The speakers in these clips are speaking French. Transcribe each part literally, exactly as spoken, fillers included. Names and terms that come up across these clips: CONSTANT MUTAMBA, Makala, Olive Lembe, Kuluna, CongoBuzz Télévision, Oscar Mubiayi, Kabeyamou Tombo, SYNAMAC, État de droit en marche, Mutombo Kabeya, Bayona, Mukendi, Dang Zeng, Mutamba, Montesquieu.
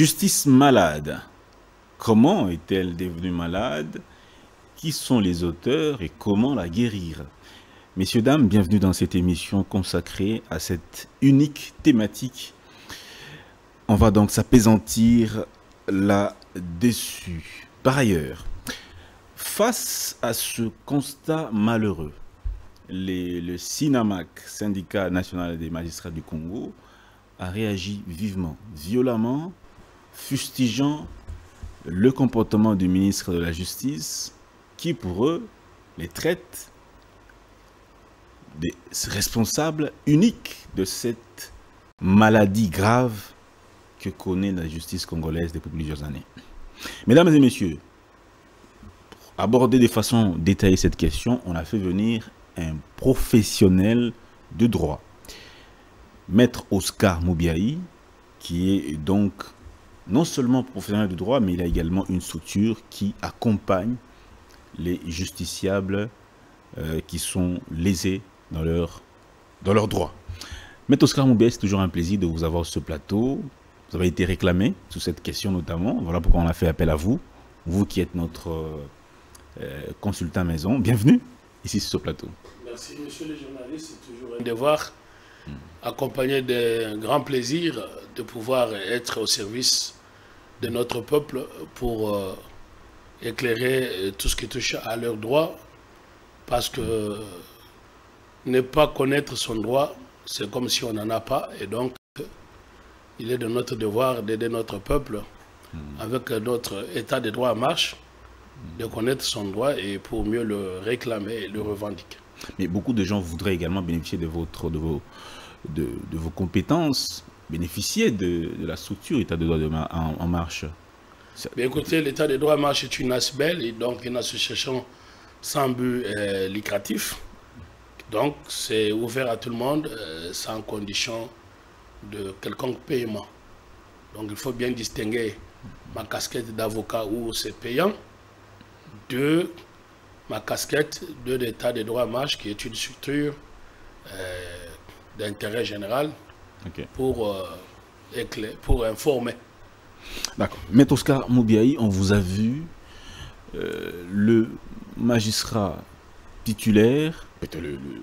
justice malade. Comment est-elle devenue malade? Qui sont les auteurs et comment la guérir? Messieurs, dames, bienvenue dans cette émission consacrée à cette unique thématique. On va donc s'apaisantir là-dessus. Par ailleurs, face à ce constat malheureux, les, le SYNAMAC, Syndicat national des magistrats du Congo, a réagi vivement, violemment, fustigeant le comportement du ministre de la Justice, qui pour eux les traite des responsables uniques de cette maladie grave que connaît la justice congolaise depuis plusieurs années. Mesdames et messieurs, pour aborder de façon détaillée cette question, on a fait venir un professionnel de droit, Maître Oscar Mubiayi, qui est donc non seulement professionnel de droit, mais il a également une structure qui accompagne les justiciables euh, qui sont lésés dans leurs dans leur droits. Maître Oscar Mubiayi, c'est toujours un plaisir de vous avoir sur ce plateau. Vous avez été réclamé sur cette question notamment. Voilà pourquoi on a fait appel à vous, vous qui êtes notre euh, consultant maison. Bienvenue ici sur ce plateau. Merci, monsieur le journaliste. C'est toujours un devoir, mmh. accompagné d'un grand plaisir, de pouvoir être au service de notre peuple pour euh, éclairer tout ce qui touche à leurs droits. Parce que euh, ne pas connaître son droit, c'est comme si on n'en a pas. Et donc, il est de notre devoir d'aider notre peuple mmh. avec notre état de droit en marche, de connaître son droit et pour mieux le réclamer et le revendiquer. Mais beaucoup de gens voudraient également bénéficier de, votre, de, vos, de, de vos compétences, bénéficier de, de la structure état de droit de ma, en, en marche. Mais écoutez, l'état de droit en marche est une A S B E L, et donc une association sans but euh, lucratif. Donc c'est ouvert à tout le monde, euh, sans condition de quelconque paiement. Donc il faut bien distinguer ma casquette d'avocat où c'est payant de ma casquette de l'état de droit en marche, qui est une structure euh, d'intérêt général, okay. pour, euh, éclairer, pour informer. D'accord. Maître Oscar Mubiayi, on vous a vu euh, le magistrat titulaire, peut-être le, le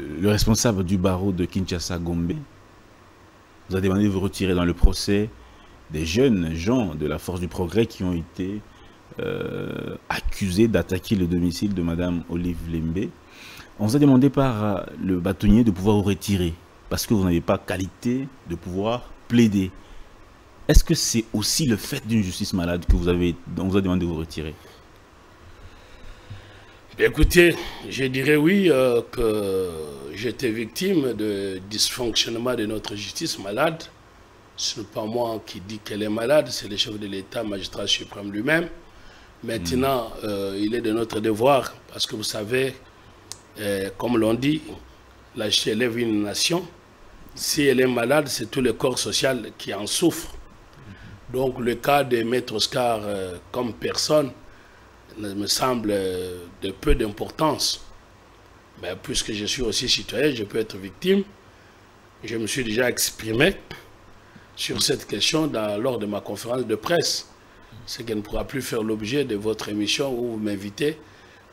le responsable du barreau de Kinshasa-Gombe vous a demandé de vous retirer dans le procès des jeunes gens de la Force du Progrès qui ont été euh, accusés d'attaquer le domicile de Madame Olive Lembe. On vous a demandé par le bâtonnier de pouvoir vous retirer parce que vous n'avez pas qualité de pouvoir plaider. Est-ce que c'est aussi le fait d'une justice malade que vous avez, dont on vous a demandé de vous retirer? Écoutez, je dirais oui euh, que j'étais victime de dysfonctionnement de notre justice malade. Ce n'est pas moi qui dis qu'elle est malade, c'est le chef de l'État, magistrat suprême lui-même. Maintenant, mmh. euh, il est de notre devoir, parce que vous savez, euh, comme l'on dit, la justice élève une nation. Si elle est malade, c'est tout le corps social qui en souffre. Donc le cas de Maître Oscar euh, comme personne me semble de peu d'importance. Mais puisque je suis aussi citoyen, je peux être victime. Je me suis déjà exprimé sur cette question dans, lors de ma conférence de presse. C'est qu'elle ne pourra plus faire l'objet de votre émission où vous m'invitez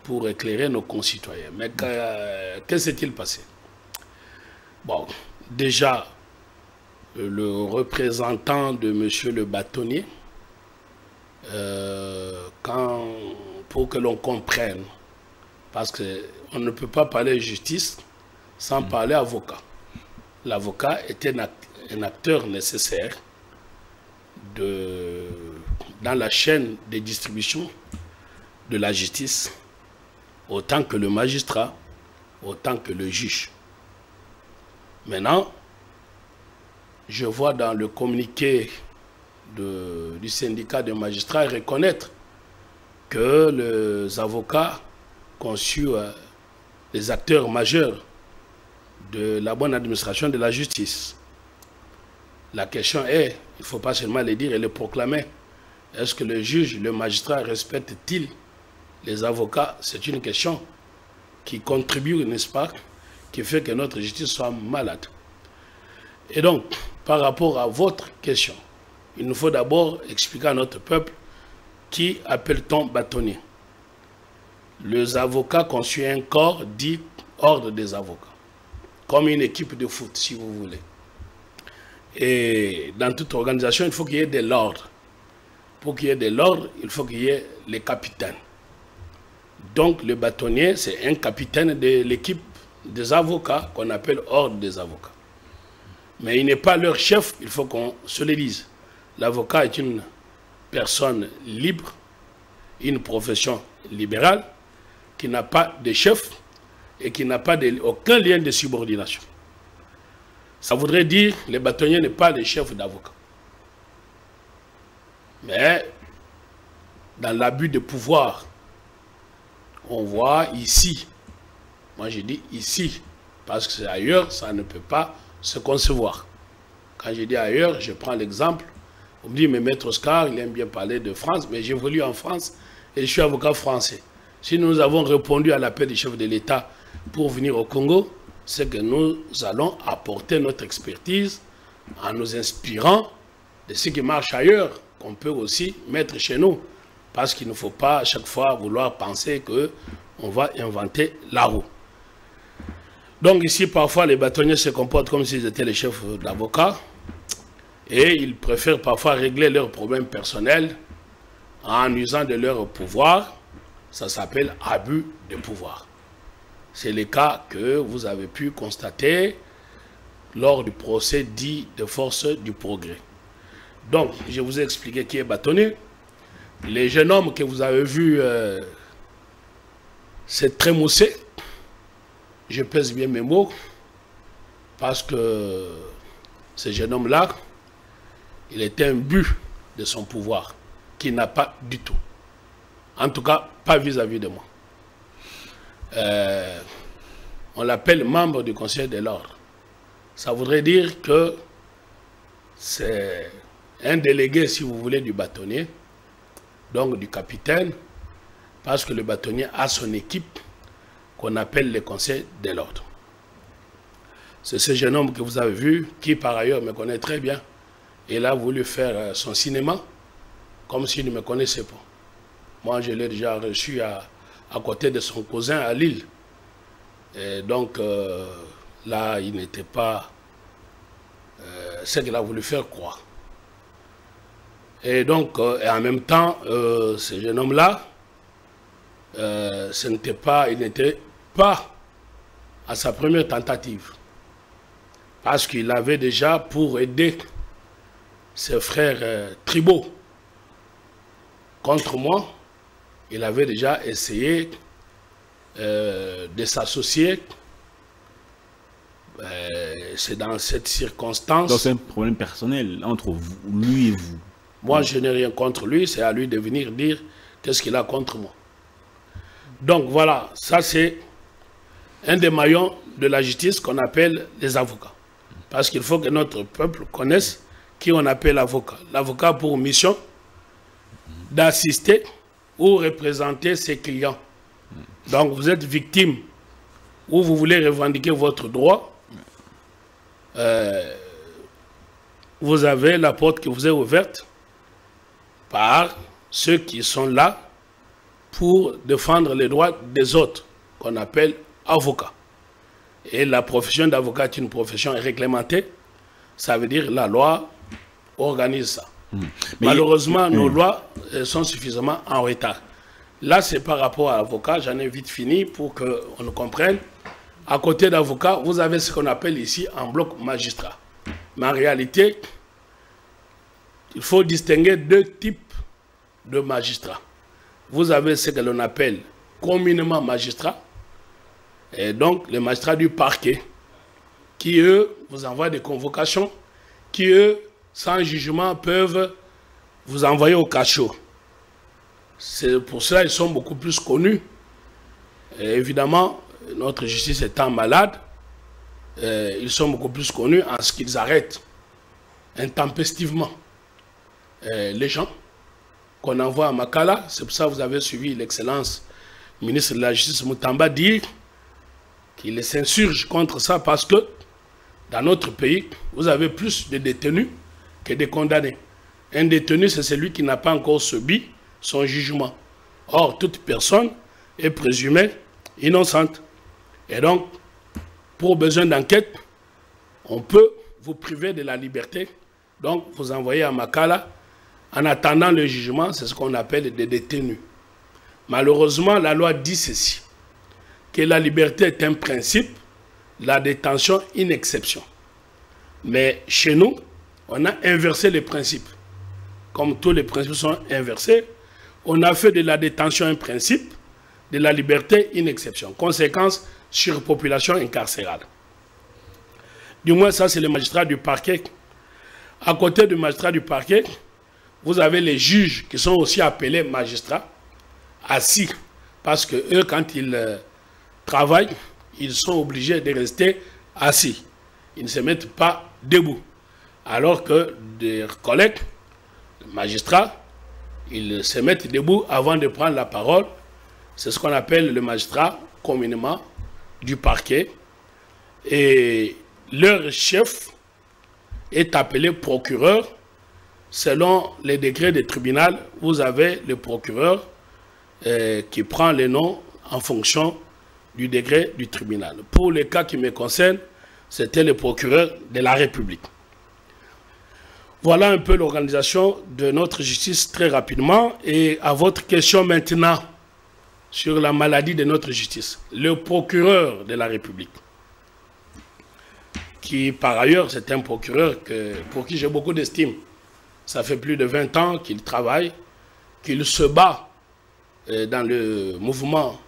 pour éclairer nos concitoyens. Mais qu'est-ce qui s'est-il passé? Bon, déjà, le représentant de monsieur le bâtonnier, Euh, quand, pour que l'on comprenne, parce qu'on ne peut pas parler justice sans mmh. parler avocat. L'avocat était un acteur nécessaire de, dans la chaîne de distribution de la justice, autant que le magistrat, autant que le juge. Maintenant, je vois dans le communiqué De, du syndicat des magistrats et reconnaître que les avocats conçus euh, les acteurs majeurs de la bonne administration de la justice. La question est, il ne faut pas seulement le dire et le proclamer, est-ce que le juge, le magistrat respecte-t-il les avocats? C'est une question qui contribue, n'est-ce pas, qui fait que notre justice soit malade. Et donc, par rapport à votre question, il nous faut d'abord expliquer à notre peuple qui appelle-t-on bâtonnier. Les avocats constituent un corps dit ordre des avocats, comme une équipe de foot, si vous voulez. Et dans toute organisation, il faut qu'il y ait de l'ordre. Pour qu'il y ait de l'ordre, il faut qu'il y ait les capitaines. Donc le bâtonnier, c'est un capitaine de l'équipe des avocats qu'on appelle ordre des avocats. Mais il n'est pas leur chef, il faut qu'on se le dise. L'avocat est une personne libre, une profession libérale, qui n'a pas de chef et qui n'a pas de, aucun lien de subordination. Ça voudrait dire que le bâtonnier n'est pas le chef d'avocat. Mais dans l'abus de pouvoir, on voit ici, moi je dis ici, parce que c'est ailleurs, ça ne peut pas se concevoir. Quand je dis ailleurs, je prends l'exemple, on me dit, mais maître Oscar, il aime bien parler de France, mais j'évolue en France et je suis avocat français. Si nous avons répondu à l'appel du chef de l'État pour venir au Congo, c'est que nous allons apporter notre expertise en nous inspirant de ce qui marche ailleurs, qu'on peut aussi mettre chez nous. Parce qu'il ne faut pas à chaque fois vouloir penser qu'on va inventer la roue. Donc ici, parfois, les bâtonniers se comportent comme s'ils étaient les chefs d'avocats et ils préfèrent parfois régler leurs problèmes personnels en usant de leur pouvoir. Ça s'appelle abus de pouvoir. C'est le cas que vous avez pu constater lors du procès dit de force du progrès. Donc, je vous ai expliqué qui est bâtonnier. Les jeunes hommes que vous avez vus euh, se trémousser, je pèse bien mes mots, parce que ce jeune homme-là, il était imbu de son pouvoir, qu'il n'a pas du tout. En tout cas, pas vis-à-vis de moi. Euh, on l'appelle membre du Conseil de l'Ordre. Ça voudrait dire que c'est un délégué, si vous voulez, du bâtonnier, donc du capitaine, parce que le bâtonnier a son équipe qu'on appelle le Conseil de l'Ordre. C'est ce jeune homme que vous avez vu, qui par ailleurs me connaît très bien. Il a voulu faire son cinéma comme s'il ne me connaissait pas. Moi, je l'ai déjà reçu à, à côté de son cousin à Lille. Et donc, euh, là, il n'était pas euh, ce qu'il a voulu faire croire. Et donc, euh, et en même temps, euh, ce jeune homme-là, euh, ce n'était pas, il n'était pas à sa première tentative. Parce qu'il avait déjà, pour aider ses frères euh, tribaux contre moi, il avait déjà essayé euh, de s'associer. Euh, C'est dans cette circonstance. Donc c'est un problème personnel entre vous, lui et vous. Moi, je n'ai rien contre lui. C'est à lui de venir dire qu'est-ce qu'il a contre moi. Donc voilà, ça c'est un des maillons de la justice qu'on appelle les avocats. Parce qu'il faut que notre peuple connaisse qui on appelle avocat. L'avocat pour mission d'assister ou représenter ses clients. Donc vous êtes victime ou vous voulez revendiquer votre droit, euh, vous avez la porte qui vous est ouverte par ceux qui sont là pour défendre les droits des autres, qu'on appelle avocats. Et la profession d'avocat est une profession réglementée, ça veut dire la loi organise ça. Mmh. Mais malheureusement, il... nos mmh. lois sont suffisamment en retard. Là, c'est par rapport à l'avocat, j'en ai vite fini pour qu'on nous comprenne. À côté d'avocat, vous avez ce qu'on appelle ici en bloc magistrat. Mais en réalité, il faut distinguer deux types de magistrats. Vous avez ce que l'on appelle communément magistrats, et donc les magistrats du parquet, qui eux vous envoient des convocations, qui eux, sans jugement, peuvent vous envoyer au cachot. C'est pour cela qu'ils sont beaucoup plus connus. Et évidemment, notre justice étant malade, euh, ils sont beaucoup plus connus en ce qu'ils arrêtent intempestivement Euh, les gens qu'on envoie à Makala. C'est pour ça que vous avez suivi l'excellence ministre de la Justice Mutamba dire qu'il s'insurge contre ça parce que dans notre pays, vous avez plus de détenus que de condamnés. Un détenu, c'est celui qui n'a pas encore subi son jugement. Or, toute personne est présumée innocente. Et donc, pour besoin d'enquête, on peut vous priver de la liberté. Donc, vous envoyez à Makala en attendant le jugement, c'est ce qu'on appelle des détenus. Malheureusement, la loi dit ceci, que la liberté est un principe, la détention une exception. Mais chez nous, on a inversé les principes. Comme tous les principes sont inversés, on a fait de la détention un principe, de la liberté une exception. Conséquence, surpopulation incarcérale. Du moins, ça, c'est le magistrat du parquet. À côté du magistrat du parquet, vous avez les juges qui sont aussi appelés magistrats, assis, parce que eux, quand ils euh, travaillent, ils sont obligés de rester assis. Ils ne se mettent pas debout. Alors que des collègues, des magistrats, ils se mettent debout avant de prendre la parole. C'est ce qu'on appelle le magistrat, communément, du parquet. Et leur chef est appelé procureur. Selon les décrets du tribunal, vous avez le procureur euh, qui prend les noms en fonction du décret du tribunal. Pour les cas qui me concernent, c'était le procureur de la République. Voilà un peu l'organisation de notre justice très rapidement. Et à votre question maintenant sur la maladie de notre justice. Le procureur de la République, qui par ailleurs, c'est un procureur que, pour qui j'ai beaucoup d'estime. Ça fait plus de vingt ans qu'il travaille, qu'il se bat dans le mouvement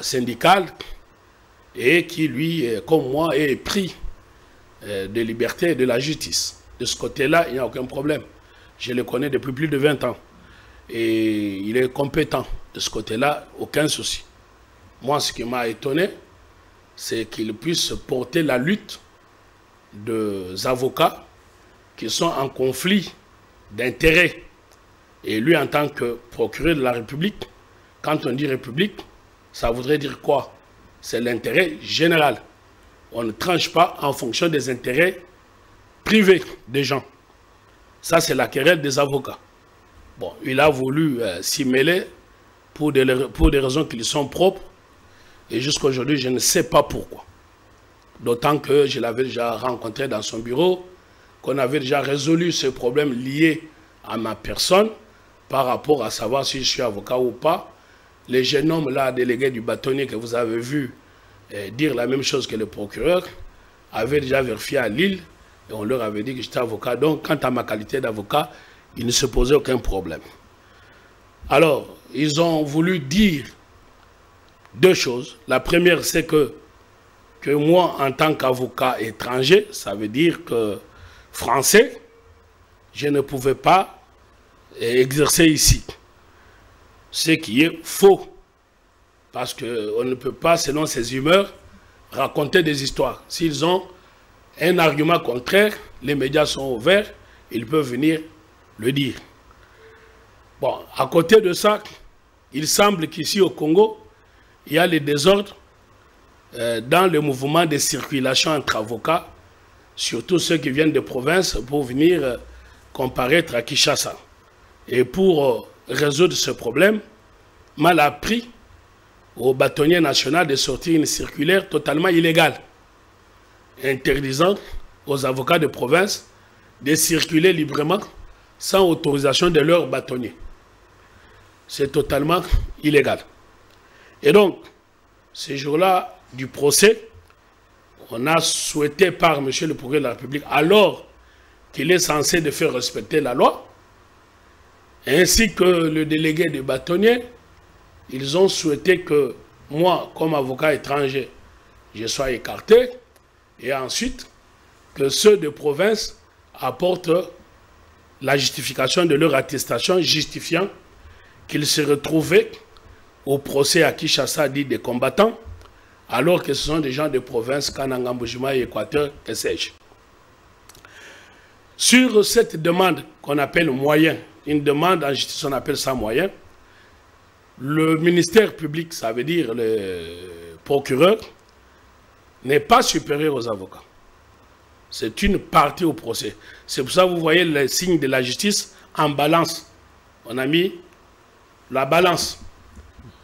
syndical et qui, lui, comme moi, est pris de liberté et de la justice. De ce côté-là, il n'y a aucun problème. Je le connais depuis plus de vingt ans. Et il est compétent. De ce côté-là, aucun souci. Moi, ce qui m'a étonné, c'est qu'il puisse porter la lutte des avocats qui sont en conflit d'intérêts. Et lui, en tant que procureur de la République, quand on dit République, ça voudrait dire quoi? C'est l'intérêt général. On ne tranche pas en fonction des intérêts privés des gens. Ça, c'est la querelle des avocats. Bon, il a voulu euh, s'y mêler pour des, pour des raisons qui lui sont propres. Et jusqu'à aujourd'hui, je ne sais pas pourquoi. D'autant que je l'avais déjà rencontré dans son bureau, qu'on avait déjà résolu ce problème lié à ma personne par rapport à savoir si je suis avocat ou pas. Le jeune homme là, délégué du bâtonnier que vous avez vu eh, dire la même chose que le procureur, avait déjà vérifié à Lille et on leur avait dit que j'étais avocat. Donc, quant à ma qualité d'avocat, il ne se posait aucun problème. Alors, ils ont voulu dire deux choses. La première, c'est que, que moi, en tant qu'avocat étranger, ça veut dire que français, je ne pouvais pas exercer ici. Ce qui est faux, parce qu'on ne peut pas, selon ses humeurs, raconter des histoires. S'ils ont un argument contraire, les médias sont ouverts, ils peuvent venir le dire. Bon, à côté de ça, il semble qu'ici au Congo, il y a les désordres euh, dans le mouvement de circulation entre avocats, surtout ceux qui viennent de provinces pour venir euh, comparaître à Kinshasa. Et pour... Euh, résoudre ce problème, mal appris au bâtonnier national de sortir une circulaire totalement illégale, interdisant aux avocats de province de circuler librement sans autorisation de leur bâtonnier. C'est totalement illégal. Et donc, ce jour-là du procès, on a souhaité par M. le procureur de la République, alors qu'il est censé de faire respecter la loi, ainsi que le délégué des bâtonniers, ils ont souhaité que moi, comme avocat étranger, je sois écarté et ensuite que ceux de province apportent la justification de leur attestation, justifiant qu'ils se retrouvaient au procès à Kinshasa dit des combattants, alors que ce sont des gens de province, Kananga, Mbujimayi, Équateur, que sais-je. Sur cette demande qu'on appelle moyen, une demande en justice, on appelle ça moyen. Le ministère public, ça veut dire le procureur, n'est pas supérieur aux avocats. C'est une partie au procès. C'est pour ça que vous voyez les signes de la justice en balance. On a mis la balance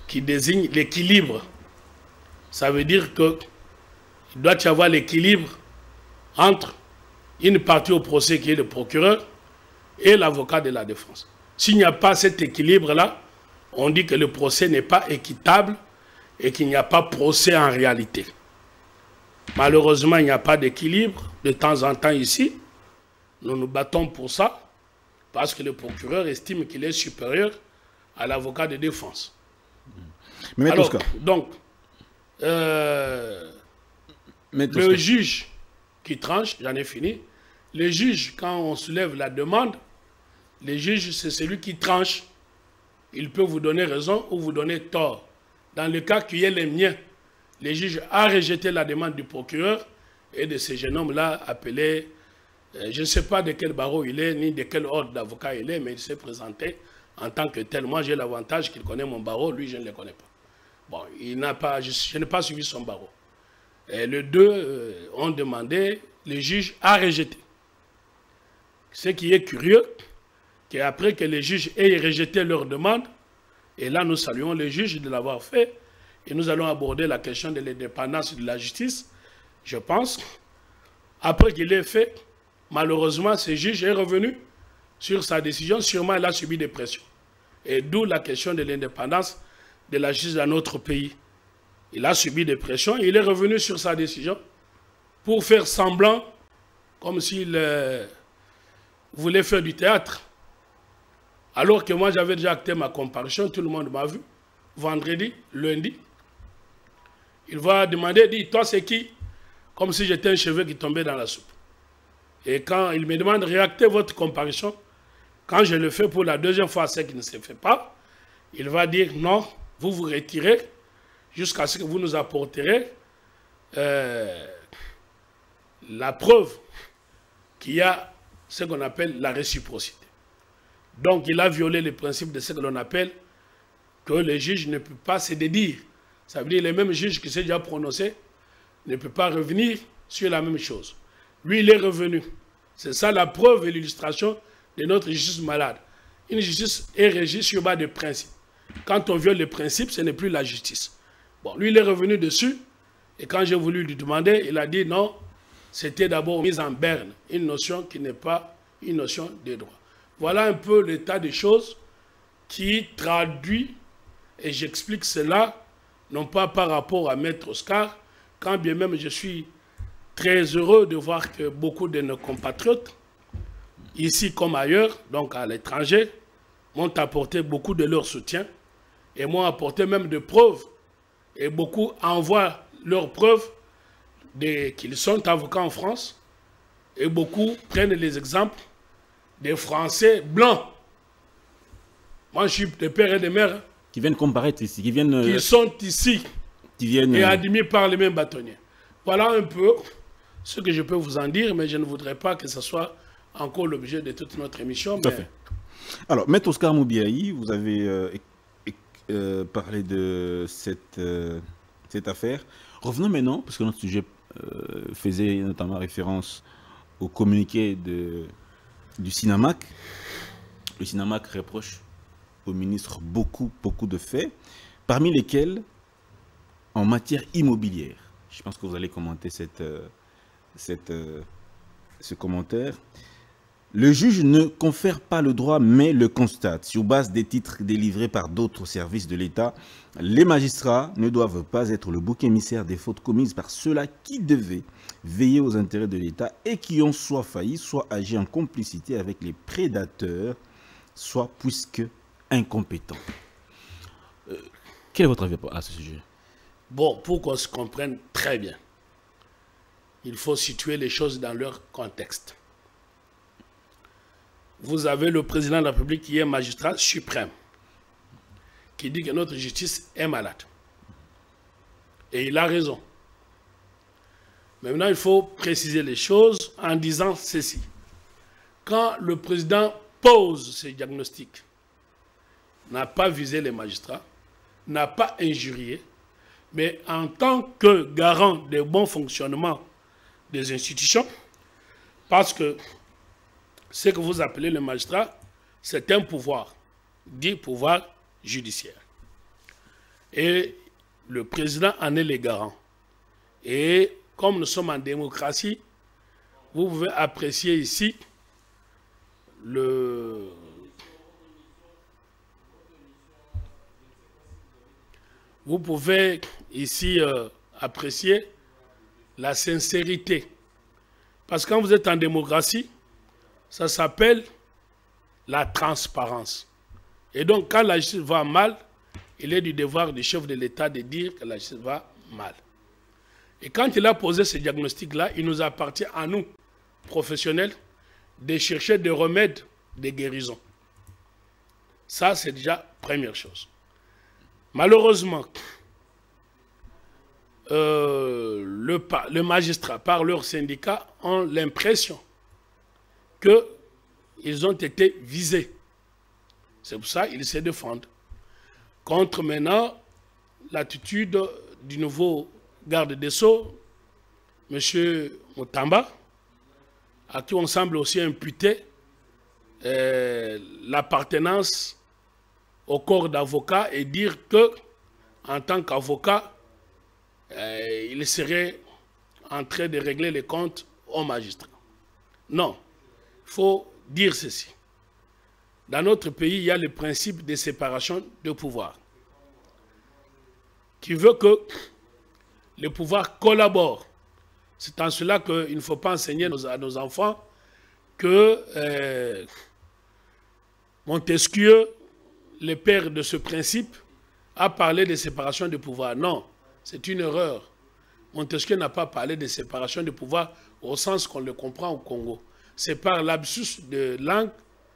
qui désigne l'équilibre. Ça veut dire qu'il doit y avoir l'équilibre entre une partie au procès qui est le procureur et l'avocat de la défense. S'il n'y a pas cet équilibre-là, on dit que le procès n'est pas équitable et qu'il n'y a pas procès en réalité. Malheureusement, il n'y a pas d'équilibre. De temps en temps ici, nous nous battons pour ça parce que le procureur estime qu'il est supérieur à l'avocat de défense. Mais alors, donc, euh, le juge qui tranche, j'en ai fini, le juge, quand on soulève la demande, le juge, c'est celui qui tranche. Il peut vous donner raison ou vous donner tort. Dans le cas qui est le mien, le juge a rejeté la demande du procureur et de ce jeune homme-là appelé, euh, je ne sais pas de quel barreau il est, ni de quel ordre d'avocat il est, mais il s'est présenté en tant que tel. Moi, j'ai l'avantage qu'il connaît mon barreau, lui, je ne le connais pas. Bon, il n'a pas, je, je n'ai pas suivi son barreau. Et les deux euh, ont demandé, le juge a rejeté. Ce qui est curieux, c'est qu'après que les juges aient rejeté leur demande, et là, nous saluons les juges de l'avoir fait, et nous allons aborder la question de l'indépendance de la justice, je pense. Après qu'il l'ait fait, malheureusement, ce juge est revenu sur sa décision. Sûrement, il a subi des pressions. Et d'où la question de l'indépendance de la justice dans notre pays. Il a subi des pressions. Il est revenu sur sa décision pour faire semblant, comme s'il euh, voulait faire du théâtre. Alors que moi, j'avais déjà acté ma comparution. Tout le monde m'a vu. Vendredi, lundi. Il va demander, dit, toi, c'est qui? Comme si j'étais un cheveu qui tombait dans la soupe. Et quand il me demande de réacter votre comparution, quand je le fais pour la deuxième fois, ce qui ne se fait pas, il va dire non, vous vous retirez jusqu'à ce que vous nous apporterez euh, la preuve qu'il y a ce qu'on appelle la réciprocité. Donc il a violé le principe de ce que l'on appelle que le juge ne peut pas se dédire. Ça veut dire que le même juge qui s'est déjà prononcé ne peut pas revenir sur la même chose. Lui, il est revenu. C'est ça la preuve et l'illustration de notre justice malade. Une justice est régie sur base de principes. Quand on viole les principes, ce n'est plus la justice. Bon, lui, il est revenu dessus. Et quand j'ai voulu lui demander, il a dit non, c'était d'abord mise en berne. Une notion qui n'est pas une notion de droit. Voilà un peu l'état des choses qui traduit, et j'explique cela, non pas par rapport à Maître Oscar, quand bien même je suis très heureux de voir que beaucoup de nos compatriotes, ici comme ailleurs, donc à l'étranger, m'ont apporté beaucoup de leur soutien et m'ont apporté même des preuves. Et beaucoup envoient leurs preuves qu'ils sont avocats en France et beaucoup prennent les exemples des Français blancs. Moi, je suis de père et de mère. Qui viennent comparaître ici, qui viennent... Qui sont ici. Viennent... et admis par les mêmes bâtonniers. Voilà un peu ce que je peux vous en dire, mais je ne voudrais pas que ce soit encore l'objet de toute notre émission. Mais... Tout à fait. Alors, Maître Oscar Mubiayi, vous avez euh, euh, parlé de cette, euh, cette affaire. Revenons maintenant, parce que notre sujet euh, faisait notamment référence au communiqué de, du SYNAMAC. Le SYNAMAC reproche au ministre beaucoup, beaucoup de faits, parmi lesquels... en matière immobilière. Je pense que vous allez commenter cette, euh, cette, euh, ce commentaire. Le juge ne confère pas le droit, mais le constate. Sur base des titres délivrés par d'autres services de l'État, les magistrats ne doivent pas être le bouc émissaire des fautes commises par ceux-là qui devaient veiller aux intérêts de l'État et qui ont soit failli, soit agi en complicité avec les prédateurs, soit puisque incompétents. Euh, quel est votre avis à ce sujet ? Bon, pour qu'on se comprenne très bien, il faut situer les choses dans leur contexte. Vous avez le président de la République qui est magistrat suprême, qui dit que notre justice est malade. Et il a raison. Maintenant, il faut préciser les choses en disant ceci. Quand le président pose ses diagnostics, n'a pas visé les magistrats, n'a pas injurié, mais en tant que garant des bons fonctionnements des institutions, Parce que ce que vous appelez le magistrat, c'est un pouvoir, dit pouvoir judiciaire. Et le président en est le garant. Et comme nous sommes en démocratie, vous pouvez apprécier ici le... Vous pouvez ici euh, apprécier la sincérité. Parce que quand vous êtes en démocratie, ça s'appelle la transparence. Et donc, quand la justice va mal, il est du devoir du chef de l'État de dire que la justice va mal. Et quand il a posé ce diagnostic-là, il nous appartient à nous, professionnels, de chercher des remèdes, des guérisons. Ça, c'est déjà première chose. Malheureusement, euh, le, le magistrat, par leur syndicat, ont l'impression qu'ils ont été visés. C'est pour ça qu'ils se défendent contre maintenant l'attitude du nouveau garde des Sceaux, M. Mutamba, à qui on semble aussi imputer euh, l'appartenance au corps d'avocat et dire que, en tant qu'avocat, euh, il serait en train de régler les comptes aux magistrats. Non, il faut dire ceci. Dans notre pays, il y a le principe de séparation de pouvoir, qui veut que le pouvoir collabore. C'est en cela qu'il ne faut pas enseigner à nos enfants que euh, Montesquieu, le père de ce principe, a parlé de séparation de pouvoir. Non, c'est une erreur. Montesquieu n'a pas parlé de séparation de pouvoir au sens qu'on le comprend au Congo. C'est par l'absus de langue,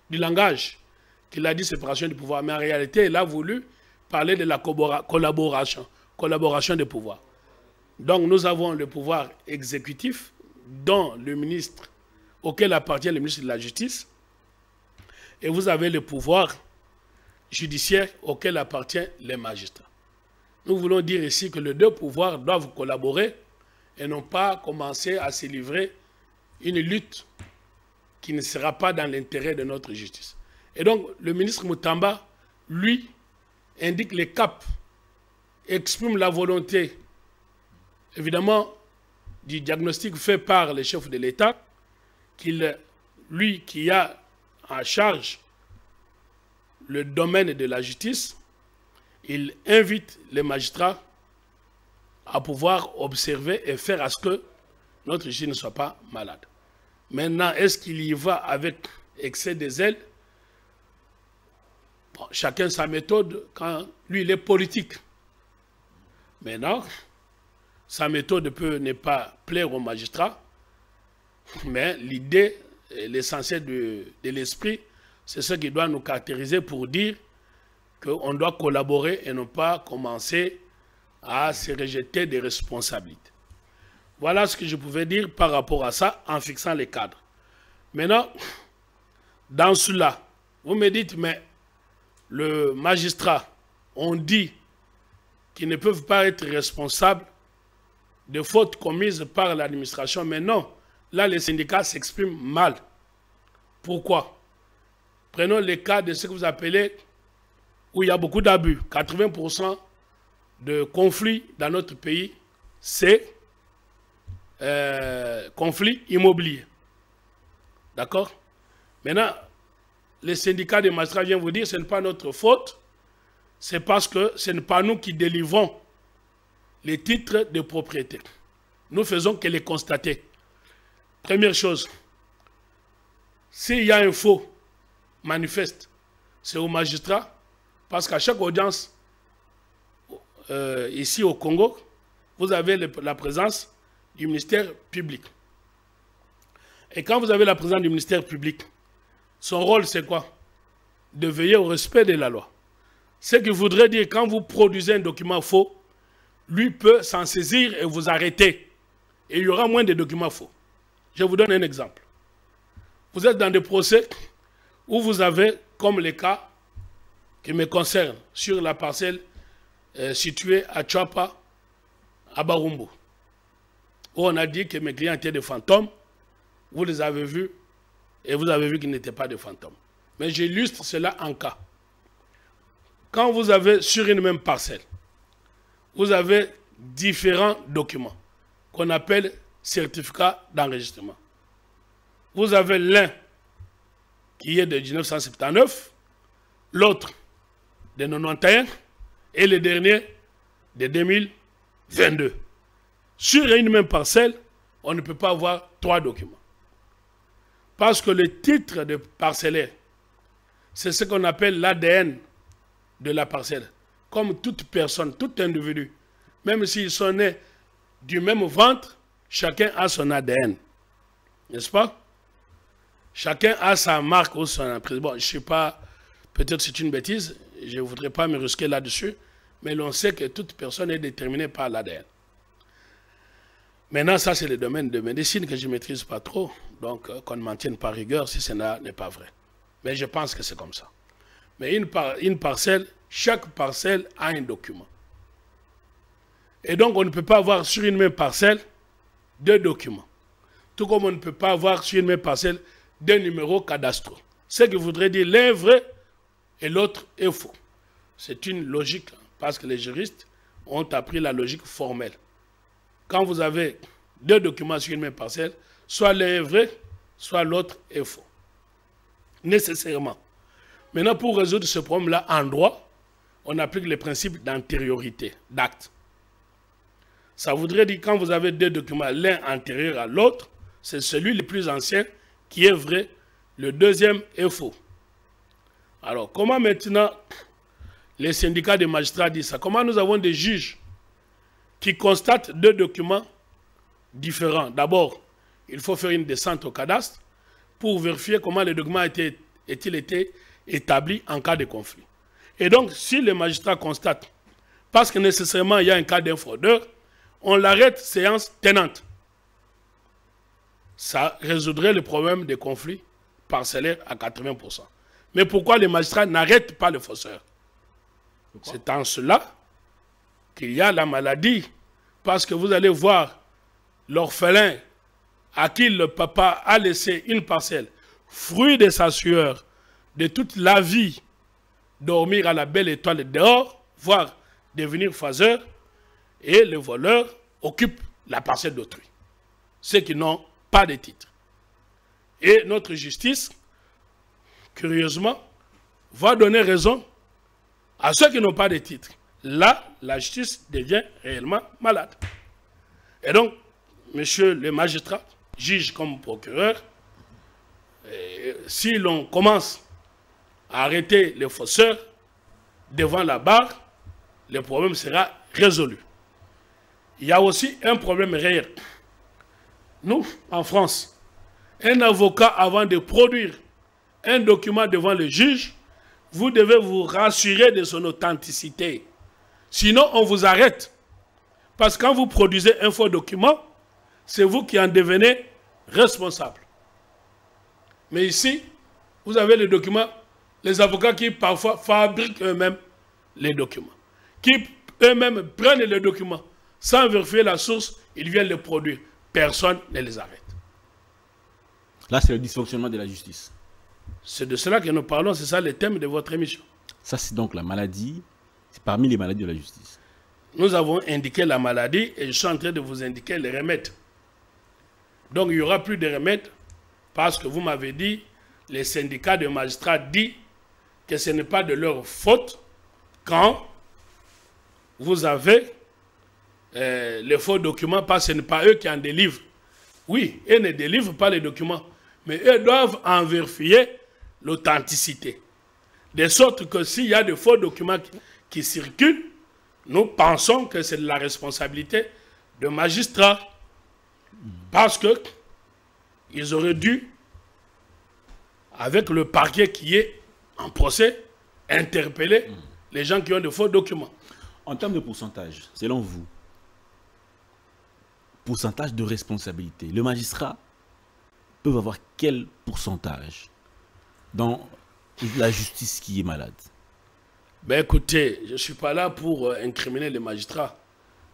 du langage qu'il a dit séparation de pouvoir. Mais en réalité, il a voulu parler de la collaboration, collaboration de pouvoir. Donc nous avons le pouvoir exécutif, dont le ministre, auquel appartient le ministre de la Justice, et vous avez le pouvoir judiciaire auquel appartient les magistrats. Nous voulons dire ici que les deux pouvoirs doivent collaborer et non pas commencer à se livrer une lutte qui ne sera pas dans l'intérêt de notre justice. Et donc, le ministre Mutamba, lui, indique les caps, exprime la volonté, évidemment, du diagnostic fait par le chef de l'État, qu'il, lui qui a en charge le domaine de la justice, il invite les magistrats à pouvoir observer et faire à ce que notre justice ne soit pas malade. Maintenant, est-ce qu'il y va avec excès de zèle? Bon, chacun sa méthode, quand lui, il est politique. Maintenant, sa méthode peut ne pas plaire aux magistrats, mais l'idée, l'essentiel de, de l'esprit, c'est ce qui doit nous caractériser pour dire qu'on doit collaborer et non pas commencer à se rejeter des responsabilités. Voilà ce que je pouvais dire par rapport à ça en fixant les cadres. Maintenant, dans cela, vous me dites, mais le magistrat, on dit qu'ils ne peuvent pas être responsables de fautes commises par l'administration. Mais non, là, les syndicats s'expriment mal. Pourquoi? Prenons le cas de ce que vous appelez où il y a beaucoup d'abus. quatre-vingts pour cent de conflits dans notre pays, c'est Euh, conflit immobilier. D'accord? Maintenant, les syndicats des magistrats viennent vous dire, ce n'est pas notre faute, c'est parce que ce n'est pas nous qui délivrons les titres de propriété. Nous faisons que les constater. Première chose, s'il y a un faux manifeste, c'est au magistrat, parce qu'à chaque audience, euh, ici au Congo, vous avez le, la présence du ministère public. Et quand vous avez la présence du ministère public, son rôle c'est quoi? De veiller au respect de la loi. Ce qui voudrait dire quand vous produisez un document faux, lui peut s'en saisir et vous arrêter. Et il y aura moins de documents faux. Je vous donne un exemple. Vous êtes dans des procès où vous avez, comme le cas qui me concerne, sur la parcelle euh, située à Tchapa, à Barumbu, où on a dit que mes clients étaient des fantômes, vous les avez vus et vous avez vu qu'ils n'étaient pas des fantômes. Mais j'illustre cela en cas. Quand vous avez sur une même parcelle, vous avez différents documents qu'on appelle certificats d'enregistrement. Vous avez l'un qui est de mille neuf cent soixante-dix-neuf, l'autre de mille neuf cent quatre-vingt-onze et le dernier de deux mille vingt-deux. Sur une même parcelle, on ne peut pas avoir trois documents. Parce que le titre de parcellaire, c'est ce qu'on appelle l'A D N de la parcelle. Comme toute personne, tout individu, même s'ils sont nés du même ventre, chacun a son A D N. N'est-ce pas? Chacun a sa marque ou son emprise. Bon, je ne sais pas, peut-être c'est une bêtise, je ne voudrais pas me risquer là-dessus, mais l'on sait que toute personne est déterminée par l'A D N. Maintenant, ça c'est le domaine de médecine que je ne maîtrise pas trop, donc euh, qu'on ne m'en tienne pas rigueur si cela n'est pas vrai. Mais je pense que c'est comme ça. Mais une, par une parcelle, chaque parcelle a un document. Et donc on ne peut pas avoir sur une même parcelle deux documents. Tout comme on ne peut pas avoir sur une même parcelle deux numéros cadastraux. Ce qui voudrait dire l'un est vrai et l'autre est faux. C'est une logique, parce que les juristes ont appris la logique formelle. Quand vous avez deux documents sur une même parcelle, soit l'un est vrai, soit l'autre est faux. Nécessairement. Maintenant, pour résoudre ce problème-là en droit, on applique le principe d'antériorité, d'acte. Ça voudrait dire que quand vous avez deux documents, l'un antérieur à l'autre, c'est celui le plus ancien qui est vrai, le deuxième est faux. Alors, comment maintenant les syndicats des magistrats disent ça? Comment nous avons des juges qui constatent deux documents différents? D'abord, il faut faire une descente au cadastre pour vérifier comment le document a-t-il été établi en cas de conflit. Et donc, si le magistrat constate, parce que nécessairement il y a un cas d'infraudeur, on l'arrête séance tenante. Ça résoudrait le problème des conflits parcellaires à quatre-vingts pour cent. Mais pourquoi les magistrats n'arrêtent pas le fausseur? C'est en cela qu'il y a la maladie, parce que vous allez voir l'orphelin à qui le papa a laissé une parcelle, fruit de sa sueur, de toute la vie, dormir à la belle étoile dehors, voire devenir faseur, et le voleur occupe la parcelle d'autrui. Ceux qui n'ont pas de titre. Et notre justice, curieusement, va donner raison à ceux qui n'ont pas de titre. Là, la justice devient réellement malade. Et donc, monsieur le magistrat, juge comme procureur, et si l'on commence à arrêter les fausseurs devant la barre, le problème sera résolu. Il y a aussi un problème réel. Nous, en France, un avocat, avant de produire un document devant le juge, vous devez vous rassurer de son authenticité. Sinon, on vous arrête. Parce que quand vous produisez un faux document, c'est vous qui en devenez responsable. Mais ici, vous avez les documents, les avocats qui parfois fabriquent eux-mêmes les documents, qui eux-mêmes prennent les documents. Sans vérifier la source, ils viennent les produire. Personne ne les arrête. Là, c'est le dysfonctionnement de la justice. C'est de cela que nous parlons, c'est ça le thème de votre émission. Ça, c'est donc la maladie, c'est parmi les maladies de la justice. Nous avons indiqué la maladie et je suis en train de vous indiquer les remèdes. Donc, il n'y aura plus de remèdes parce que vous m'avez dit, les syndicats de magistrats disent que ce n'est pas de leur faute quand vous avez... Euh, les faux documents, parce que ce n'est pas eux qui en délivrent. Oui, ils ne délivrent pas les documents, mais eux doivent en vérifier l'authenticité. De sorte que s'il y a de faux documents qui, qui circulent, nous pensons que c'est de la responsabilité de magistrats, parce qu'ils auraient dû, avec le parquet qui est en procès, interpeller les gens qui ont de faux documents. En termes de pourcentage, selon vous, pourcentage de responsabilité. Le magistrat peut avoir quel pourcentage dans la justice qui est malade? Ben écoutez, je ne suis pas là pour incriminer les magistrats,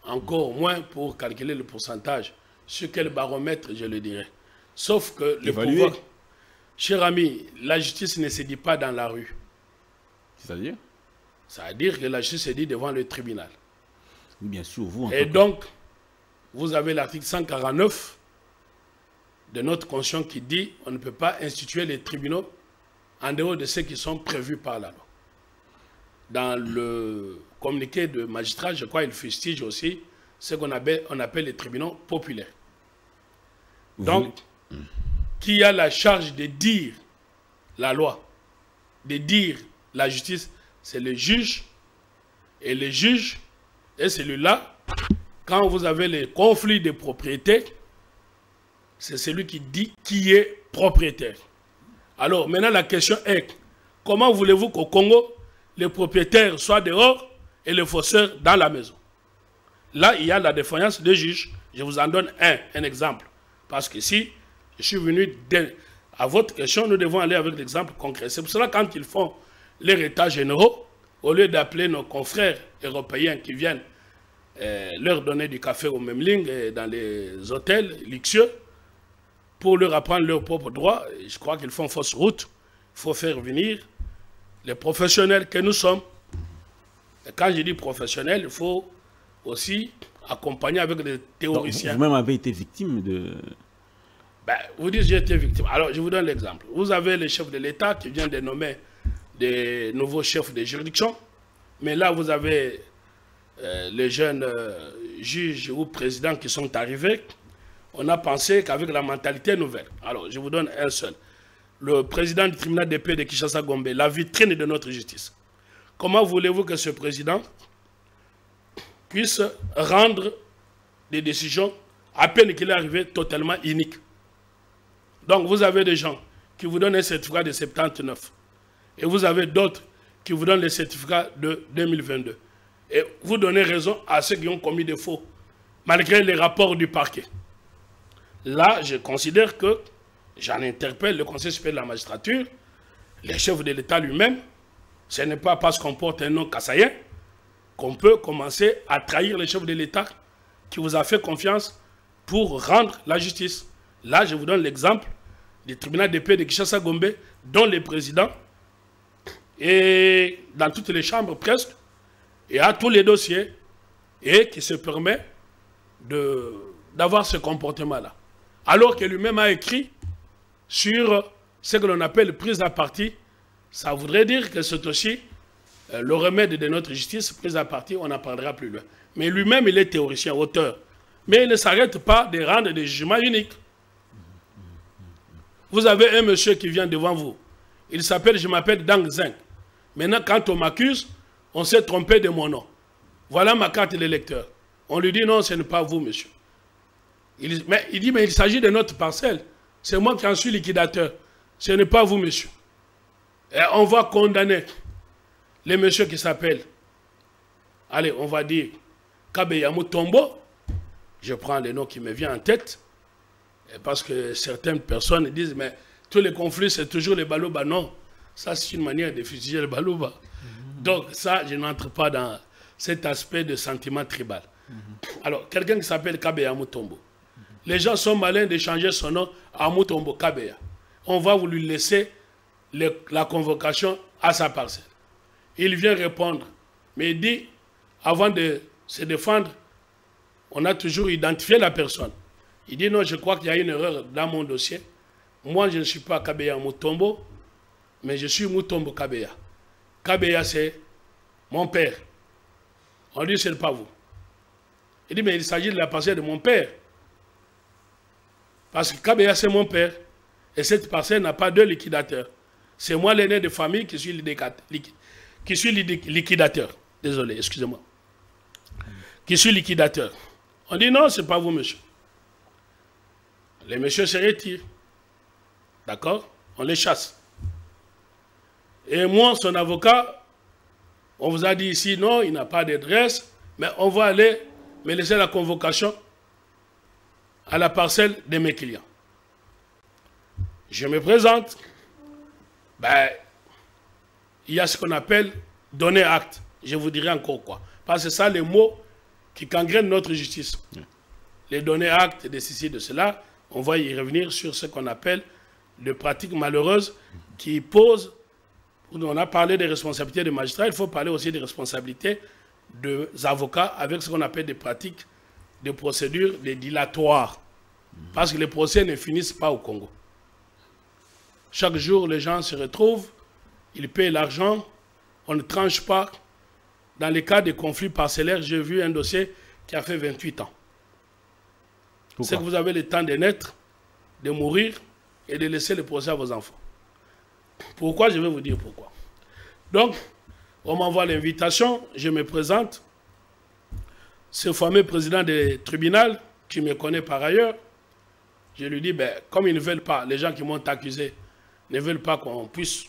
encore moins pour calculer le pourcentage. Sur quel baromètre, je le dirais. Sauf que le pouvoir... Cher ami, la justice ne se dit pas dans la rue. C'est-à-dire? C'est-à-dire que la justice se dit devant le tribunal. Oui, bien sûr. Vous, en Et donc, cas. vous avez l'article cent quarante-neuf de notre Constitution qui dit on ne peut pas instituer les tribunaux en dehors de ceux qui sont prévus par la loi. Dans le communiqué de magistrat, je crois, il fustige aussi ce qu'on appelle, on appelle les tribunaux populaires. Vous Donc, voulez... qui a la charge de dire la loi, de dire la justice, c'est le juge. Et le juge est celui-là, quand vous avez les conflits de propriété, c'est celui qui dit qui est propriétaire. Alors, maintenant, la question est, comment voulez-vous qu'au Congo, les propriétaires soient dehors et les fausseurs dans la maison? Là, il y a la défaillance des juges. Je vous en donne un, un exemple. Parce que si je suis venu de, à votre question, nous devons aller avec l'exemple concret. C'est pour cela que quand ils font les états généraux, au lieu d'appeler nos confrères européens qui viennent euh, leur donner du café au même ligne et dans les hôtels luxueux, pour leur apprendre leurs propres droits, je crois qu'ils font fausse route. Il faut faire venir les professionnels que nous sommes. Et quand je dis professionnels, il faut aussi accompagner avec des théoriciens. Vous-même avez été victime de... Ben, vous dites j'ai été victime. Alors, je vous donne l'exemple. Vous avez le chef de l'État qui vient de nommer des nouveaux chefs de juridiction. Mais là, vous avez euh, les jeunes euh, juges ou présidents qui sont arrivés. On a pensé qu'avec la mentalité nouvelle. Alors, je vous donne un seul. Le président du tribunal de paix de Kinshasa-Gombe, la vitrine de notre justice. Comment voulez-vous que ce président puisse rendre des décisions à peine qu'il est arrivé totalement unique? Donc, vous avez des gens qui vous donnent un certificat de soixante-dix-neuf et vous avez d'autres qui vous donnent le certificat de deux mille vingt-deux. Et vous donnez raison à ceux qui ont commis des faux, malgré les rapports du parquet. Là, je considère que j'en interpelle le Conseil supérieur de la magistrature, les chefs de l'État lui-même. Ce n'est pas parce qu'on porte un nom kassaïen qu'on peut commencer à trahir les chefs de l'État qui vous a fait confiance pour rendre la justice. Là, je vous donne l'exemple du tribunal de paix de Kinshasa-Gombe, dont le président est dans toutes les chambres presque et a tous les dossiers et qui se permet d'avoir ce comportement-là. Alors que lui-même a écrit sur ce que l'on appelle prise à partie, ça voudrait dire que c'est aussi euh, le remède de notre justice, prise à partie, on en parlera plus loin. Mais lui-même, il est théoricien, auteur. Mais il ne s'arrête pas de rendre des jugements uniques. Vous avez un monsieur qui vient devant vous. Il s'appelle, je m'appelle Dang Zeng. Maintenant, quand on m'accuse, on s'est trompé de mon nom. Voilà ma carte d'électeur. On lui dit non, ce n'est pas vous, monsieur. Il, mais, il dit, mais il s'agit de notre parcelle. C'est moi qui en suis liquidateur. Ce n'est pas vous, monsieur. Et on va condamner les messieurs qui s'appellent. Allez, on va dire Kabeyamou Tombo. Je prends le nom qui me vient en tête. Parce que certaines personnes disent, mais tous les conflits, c'est toujours les balouba. Non, ça, c'est une manière de fustiger les balouba. Mmh. Donc, ça, je n'entre pas dans cet aspect de sentiment tribal. Mmh. Alors, quelqu'un qui s'appelle Kabeyamou Tombo. Les gens sont malins de changer son nom à Mutombo Kabeya. On va vous lui laisser le, la convocation à sa parcelle. Il vient répondre, mais il dit, avant de se défendre, on a toujours identifié la personne. Il dit, non, je crois qu'il y a une erreur dans mon dossier. Moi, je ne suis pas Kabeya Mutombo, mais je suis Mutombo Kabeya. Kabeya, c'est mon père. On dit, ce n'est pas vous. Il dit, mais il s'agit de la parcelle de mon père. Parce que Kabeya, c'est mon père. Et cette parcelle n'a pas de liquidateur. C'est moi l'aîné de famille qui suis liquidateur. Désolé, excusez-moi. Qui suis liquidateur. On dit non, ce n'est pas vous, monsieur. Les messieurs se retirent. D'accord? On les chasse. Et moi, son avocat, on vous a dit ici, non, il n'a pas d'adresse, mais on va aller me laisser la convocation à la parcelle de mes clients. Je me présente. Ben, il y a ce qu'on appelle donner acte. Je vous dirai encore quoi. Parce que ça, les mots qui gangrènent notre justice. Les donner acte de ceci, de cela, on va y revenir sur ce qu'on appelle les pratiques malheureuses qui posent. On a parlé des responsabilités des magistrats, il faut parler aussi des responsabilités des avocats avec ce qu'on appelle des pratiques, des procédures, des dilatoires. Parce que les procès ne finissent pas au Congo. Chaque jour, les gens se retrouvent, ils payent l'argent, on ne tranche pas. Dans les cas de conflits parcellaires, j'ai vu un dossier qui a fait vingt-huit ans. C'est que vous avez le temps de naître, de mourir et de laisser le procès à vos enfants. Pourquoi? Je vais vous dire pourquoi. Donc, on m'envoie l'invitation, je me présente. Ce fameux président du tribunal, qui me connaît par ailleurs, je lui dis, ben, comme ils ne veulent pas, les gens qui m'ont accusé ne veulent pas qu'on puisse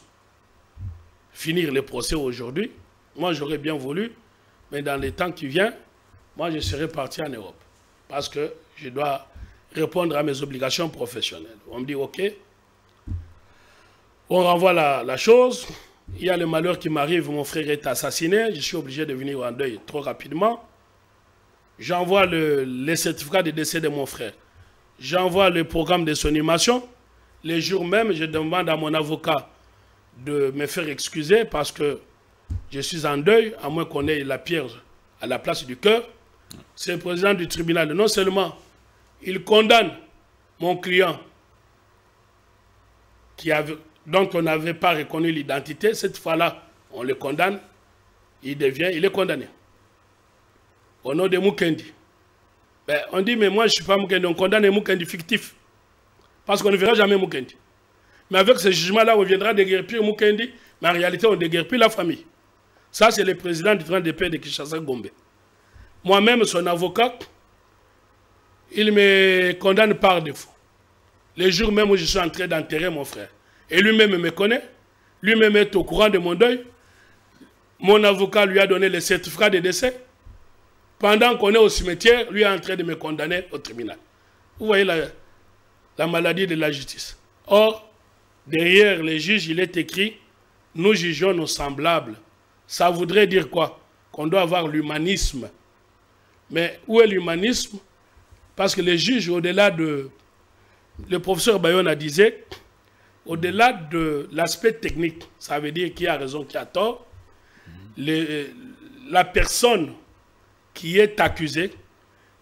finir le procès aujourd'hui. Moi, j'aurais bien voulu, mais dans les temps qui viennent, moi, je serai parti en Europe. Parce que je dois répondre à mes obligations professionnelles. On me dit, OK. On renvoie la, la chose. Il y a le malheur qui m'arrive, mon frère est assassiné. Je suis obligé de venir en deuil trop rapidement. J'envoie le, les certificats de décès de mon frère. J'envoie le programme de sonimation. Les jours même, je demande à mon avocat de me faire excuser parce que je suis en deuil, à moins qu'on ait la pierre à la place du cœur. C'est le président du tribunal. Non seulement il condamne mon client qui avait... Donc, on n'avait pas reconnu l'identité. Cette fois-là, on le condamne. Il devient, il est condamné. Au nom de Mukendi. Ben, on dit, mais moi, je ne suis pas Mukendi. On condamne Mukendi fictif. Parce qu'on ne verra jamais Mukendi. Mais avec ce jugement-là, on viendra déguerpir Mukendi. Mais en réalité, on déguerpit la famille. Ça, c'est le président du train de paix de Kinshasa-Gombe. Moi-même, son avocat, il me condamne par défaut. Le jour même où je suis en train d'enterrer mon frère. Et lui-même me connaît, lui-même est au courant de mon deuil. Mon avocat lui a donné le certificat de décès. Pendant qu'on est au cimetière, lui est en train de me condamner au tribunal. Vous voyez la, la maladie de la justice. Or, derrière les juges, il est écrit, nous jugeons nos semblables. Ça voudrait dire quoi? Qu'on doit avoir l'humanisme. Mais où est l'humanisme? Parce que les juges, au-delà de... Le professeur Bayona disait... Au-delà de l'aspect technique, ça veut dire qui a raison, qui a tort, les, la personne qui est accusée,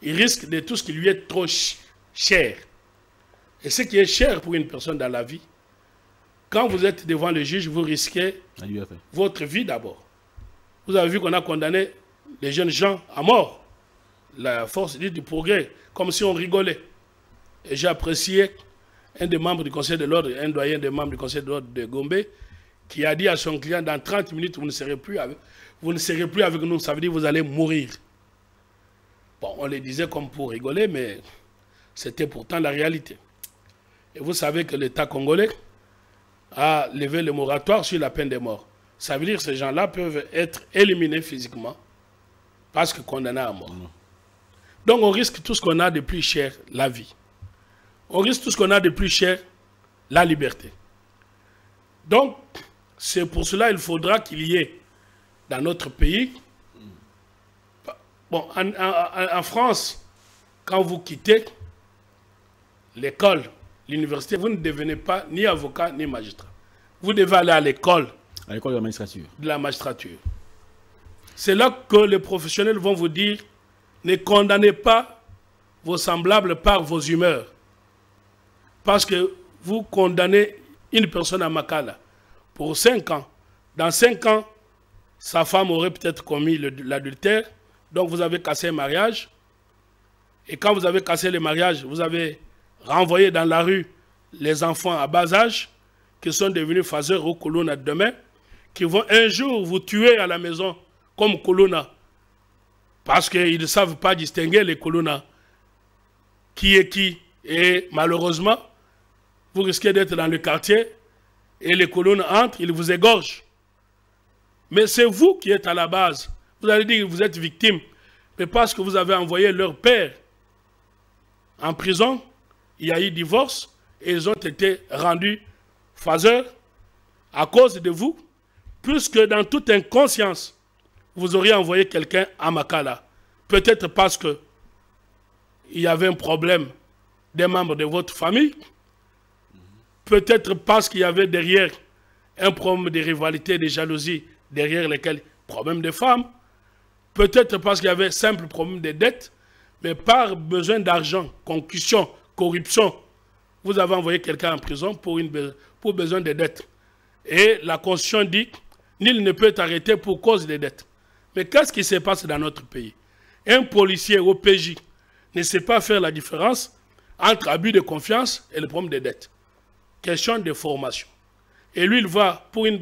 il risque de tout ce qui lui est trop ch cher. Et ce qui est cher pour une personne dans la vie, quand vous êtes devant le juge, vous risquez votre vie d'abord. Vous avez vu qu'on a condamné les jeunes gens à mort. La force dit du progrès, comme si on rigolait. Et j'appréciais... un des membres du Conseil de l'Ordre, un doyen des membres du Conseil de l'Ordre de Gombe, qui a dit à son client, dans trente minutes, vous ne serez plus avec, vous ne serez plus avec nous, ça veut dire que vous allez mourir. Bon, on le disait comme pour rigoler, mais c'était pourtant la réalité. Et vous savez que l'État congolais a levé le moratoire sur la peine de mort. Ça veut dire que ces gens-là peuvent être éliminés physiquement parce que condamnés à mort. Donc on risque tout ce qu'on a de plus cher, la vie. On risque tout ce qu'on a de plus cher, la liberté. Donc, c'est pour cela qu'il faudra qu'il y ait, dans notre pays, bon, en, en, en France, quand vous quittez l'école, l'université, vous ne devenez pas ni avocat ni magistrat. Vous devez aller à l'école. À l'école de la magistrature. De la magistrature. C'est là que les professionnels vont vous dire, ne condamnez pas vos semblables par vos humeurs. Parce que vous condamnez une personne à Makala pour cinq ans. Dans cinq ans, sa femme aurait peut-être commis l'adultère. Donc vous avez cassé un mariage. Et quand vous avez cassé le mariage, vous avez renvoyé dans la rue les enfants à bas âge qui sont devenus Fazer ou Kuluna demain, qui vont un jour vous tuer à la maison comme Kuluna. Parce qu'ils ne savent pas distinguer les Kuluna. Qui est qui? Et malheureusement, vous risquez d'être dans le quartier et les colonnes entrent, ils vous égorgent. Mais c'est vous qui êtes à la base. Vous allez dire que vous êtes victime. Mais parce que vous avez envoyé leur père en prison, il y a eu divorce et ils ont été rendus faiseurs à cause de vous, puisque dans toute inconscience, vous auriez envoyé quelqu'un à Makala. Peut-être parce qu'il y avait un problème des membres de votre famille, peut-être parce qu'il y avait derrière un problème de rivalité, de jalousie, derrière lesquels problème de femmes, peut-être parce qu'il y avait un simple problème de dette, mais par besoin d'argent, concussion, corruption, vous avez envoyé quelqu'un en prison pour, une, pour besoin de dette. Et la Constitution dit, nul ne peut arrêter pour cause de dette. Mais qu'est-ce qui se passe dans notre pays? Un policier au P J ne sait pas faire la différence entre abus de confiance et le problème de dette. Question de formation. Et lui, il va, pour, une,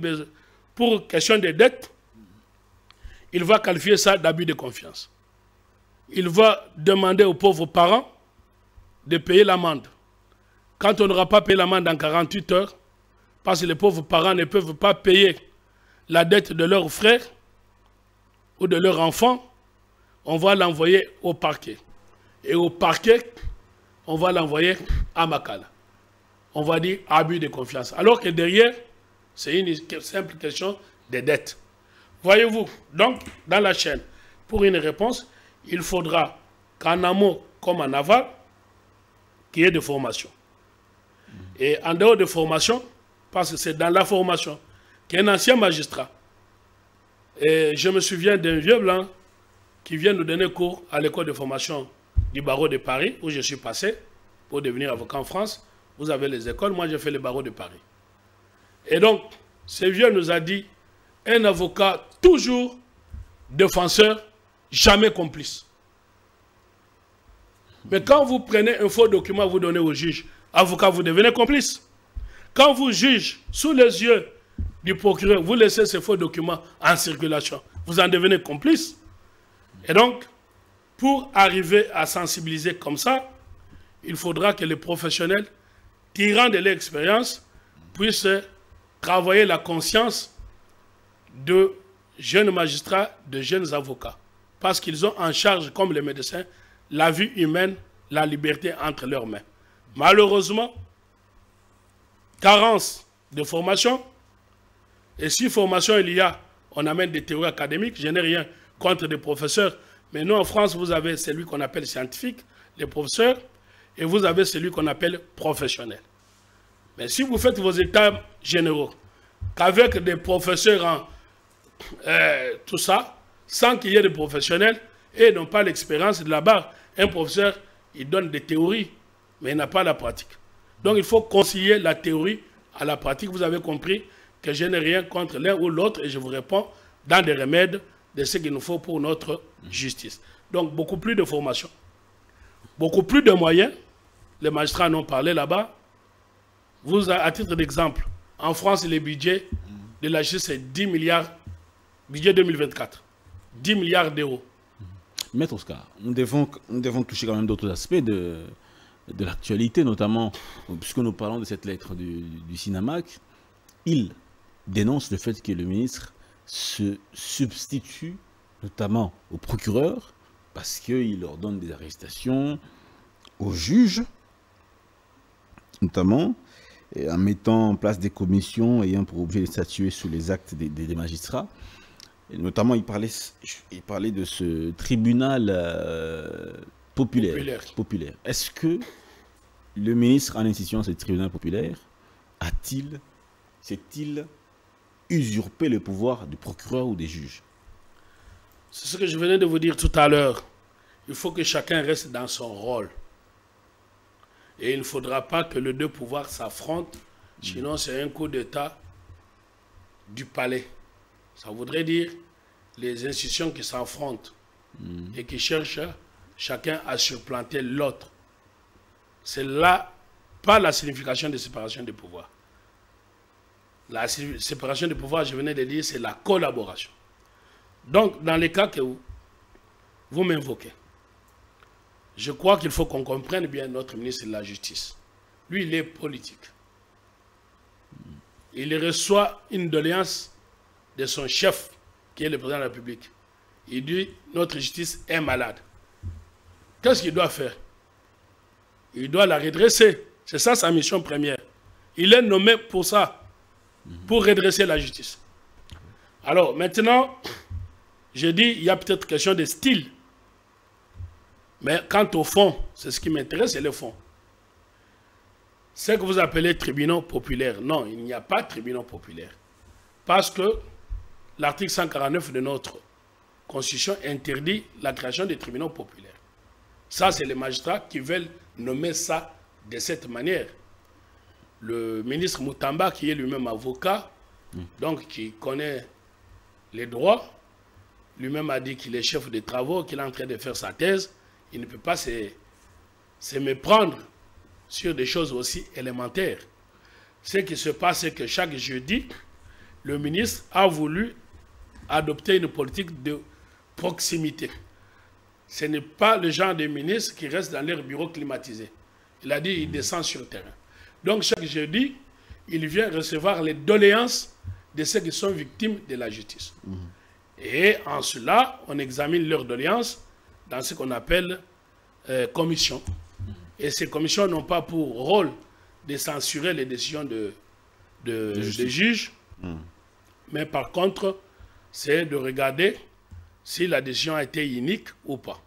pour question de dette, il va qualifier ça d'abus de confiance. Il va demander aux pauvres parents de payer l'amende. Quand on n'aura pas payé l'amende dans quarante-huit heures, parce que les pauvres parents ne peuvent pas payer la dette de leurs frères ou de leurs enfants, on va l'envoyer au parquet. Et au parquet, on va l'envoyer à Makala. On va dire abus de confiance. Alors que derrière, c'est une simple question de dette. Voyez-vous, donc, dans la chaîne, pour une réponse, il faudra qu'en amont comme en aval, qu'il y ait de formation. Et en dehors de formation, parce que c'est dans la formation qu'un ancien magistrat, et je me souviens d'un vieux blanc qui vient nous donner cours à l'école de formation du barreau de Paris, où je suis passé pour devenir avocat en France. Vous avez les écoles, moi j'ai fait le barreau de Paris. Et donc, ce vieux nous a dit, un avocat toujours défenseur, jamais complice. Mais quand vous prenez un faux document, vous donnez au juge, avocat, vous devenez complice. Quand vous jugez sous les yeux du procureur, vous laissez ces faux documents en circulation, vous en devenez complice. Et donc, pour arriver à sensibiliser comme ça, il faudra que les professionnels, tirant de l'expérience, puissent travailler la conscience de jeunes magistrats, de jeunes avocats, parce qu'ils ont en charge, comme les médecins, la vie humaine, la liberté entre leurs mains. Malheureusement, carence de formation, et si formation il y a, on amène des théories académiques, je n'ai rien contre des professeurs, mais nous en France, vous avez celui qu'on appelle scientifique, les professeurs, et vous avez celui qu'on appelle professionnel. Mais si vous faites vos états généraux, qu'avec des professeurs en euh, tout ça, sans qu'il y ait des professionnels, et ils n'ont pas l'expérience de la barre. Un professeur, il donne des théories, mais il n'a pas la pratique. Donc il faut concilier la théorie à la pratique. Vous avez compris que je n'ai rien contre l'un ou l'autre, et je vous réponds dans des remèdes de ce qu'il nous faut pour notre justice. Donc beaucoup plus de formation, beaucoup plus de moyens. Les magistrats en ont parlé là-bas. Vous, à titre d'exemple, en France, le budget de la justice est dix milliards, budget deux mille vingt-quatre, dix milliards d'euros. Maître Oscar, nous devons, nous devons toucher quand même d'autres aspects de, de l'actualité, notamment, puisque nous parlons de cette lettre du, du SYNAMAC, il dénonce le fait que le ministre se substitue notamment aux procureurs, parce qu'il ordonne des arrestations aux juges, notamment, et en mettant en place des commissions ayant pour objet de statuer sur les actes des, des, des magistrats. Et notamment, il parlait, il parlait de ce tribunal euh, populaire. populaire. populaire. Est-ce que le ministre, en instituant ce tribunal populaire, a-t-il, s'est-il usurpé le pouvoir du procureur ou des juges? C'est ce que je venais de vous dire tout à l'heure. Il faut que chacun reste dans son rôle. Et il ne faudra pas que les deux pouvoirs s'affrontent, sinon c'est un coup d'État du palais. Ça voudrait dire les institutions qui s'affrontent mmh. et qui cherchent chacun à surplanter l'autre. C'est là, pas la signification de séparation des pouvoirs. La séparation des pouvoirs, je venais de dire, c'est la collaboration. Donc, dans les cas que vous, vous m'invoquez, je crois qu'il faut qu'on comprenne bien notre ministre de la Justice. Lui, il est politique. Il reçoit une doléance de son chef, qui est le président de la République. Il dit, notre justice est malade. Qu'est-ce qu'il doit faire? Il doit la redresser. C'est ça sa mission première. Il est nommé pour ça, pour redresser la justice. Alors, maintenant, je dis, il y a peut-être question de style. Mais quant au fond, c'est ce qui m'intéresse, c'est le fond. ce que vous appelez tribunaux populaires. Non, il n'y a pas de tribunaux populaires. Parce que l'article cent quarante-neuf de notre Constitution interdit la création des tribunaux populaires. Ça, c'est les magistrats qui veulent nommer ça de cette manière. Le ministre Mutamba, qui est lui-même avocat, mmh. donc qui connaît les droits, lui-même a dit qu'il est chef des travaux, qu'il est en train de faire sa thèse. Il ne peut pas se, se méprendre sur des choses aussi élémentaires. Ce qui se passe, c'est que chaque jeudi, le ministre a voulu adopter une politique de proximité. Ce n'est pas le genre de ministre qui reste dans leur bureau climatisé. Il a dit qu'il descend sur le terrain. Donc chaque jeudi, il vient recevoir les doléances de ceux qui sont victimes de la justice. Mmh. Et en cela, on examine leurs doléances dans ce qu'on appelle euh, commission. Et ces commissions n'ont pas pour rôle de censurer les décisions de, de, des juges, mmh. mais par contre, c'est de regarder si la décision a été unique ou pas.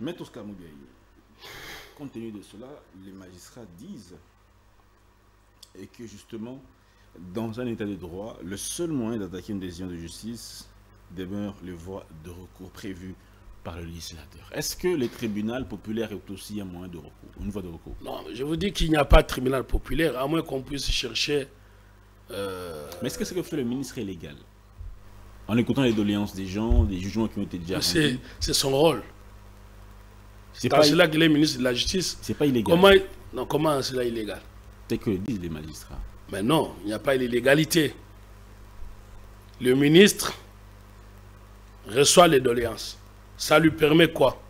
Mais Oscar Mubiayi, compte tenu de cela, les magistrats disent et que justement, dans un état de droit, le seul moyen d'attaquer une décision de justice demeure les voies de recours prévues par le législateur. Est-ce que le tribunal populaire est aussi un moyen de recours, une voie de recours? Non, je vous dis qu'il n'y a pas de tribunal populaire, à moins qu'on puisse chercher... Euh... Mais est-ce que ce que fait le ministre est légal? En écoutant les doléances des gens, des jugements qui ont été déjà... C'est son rôle. C'est pas cela qu'il est ministre de la Justice. C'est pas illégal. Comment, non, comment cela est illégal? C'est que disent les magistrats. Mais non, il n'y a pas d'illégalité. Le ministre reçoit les doléances. Ça lui permet quoi?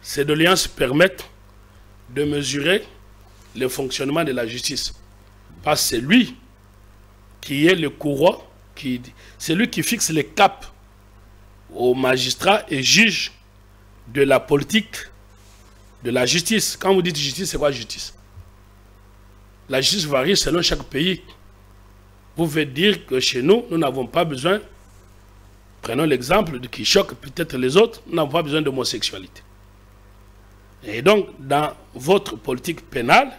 Ces doléances permettent de mesurer le fonctionnement de la justice. Parce que c'est lui qui est le courroie, c'est lui qui fixe les caps aux magistrats et juges de la politique, de la justice. Quand vous dites justice, c'est quoi justice? La justice varie selon chaque pays. Vous pouvez dire que chez nous, nous n'avons pas besoin, prenons l'exemple qui choque peut-être les autres, nous n'avons pas besoin d'homosexualité. Et donc, dans votre politique pénale,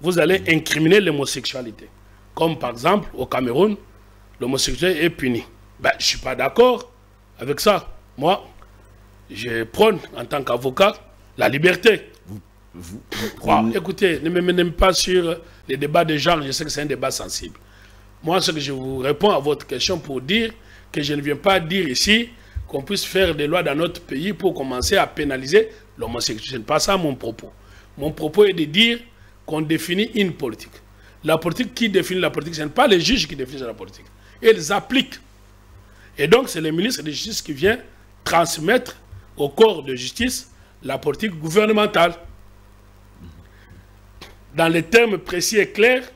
vous allez incriminer l'homosexualité. Comme par exemple, au Cameroun, l'homosexualité est punie. Ben, je ne suis pas d'accord avec ça. Moi, je prône en tant qu'avocat la liberté. Vous, vous prenez... wow. Écoutez, ne me menez pas sur les débats de genre, je sais que c'est un débat sensible. Moi, ce que je vous réponds à votre question pour dire que je ne viens pas dire ici qu'on puisse faire des lois dans notre pays pour commencer à pénaliser l'homosexualité. Ce n'est pas ça mon propos. Mon propos est de dire qu'on définit une politique. La politique, qui définit la politique? Ce n'est pas les juges qui définissent la politique. Ils appliquent. Et donc, c'est le ministre de Justice qui vient transmettre au corps de justice la politique gouvernementale, dans les termes précis et clairs.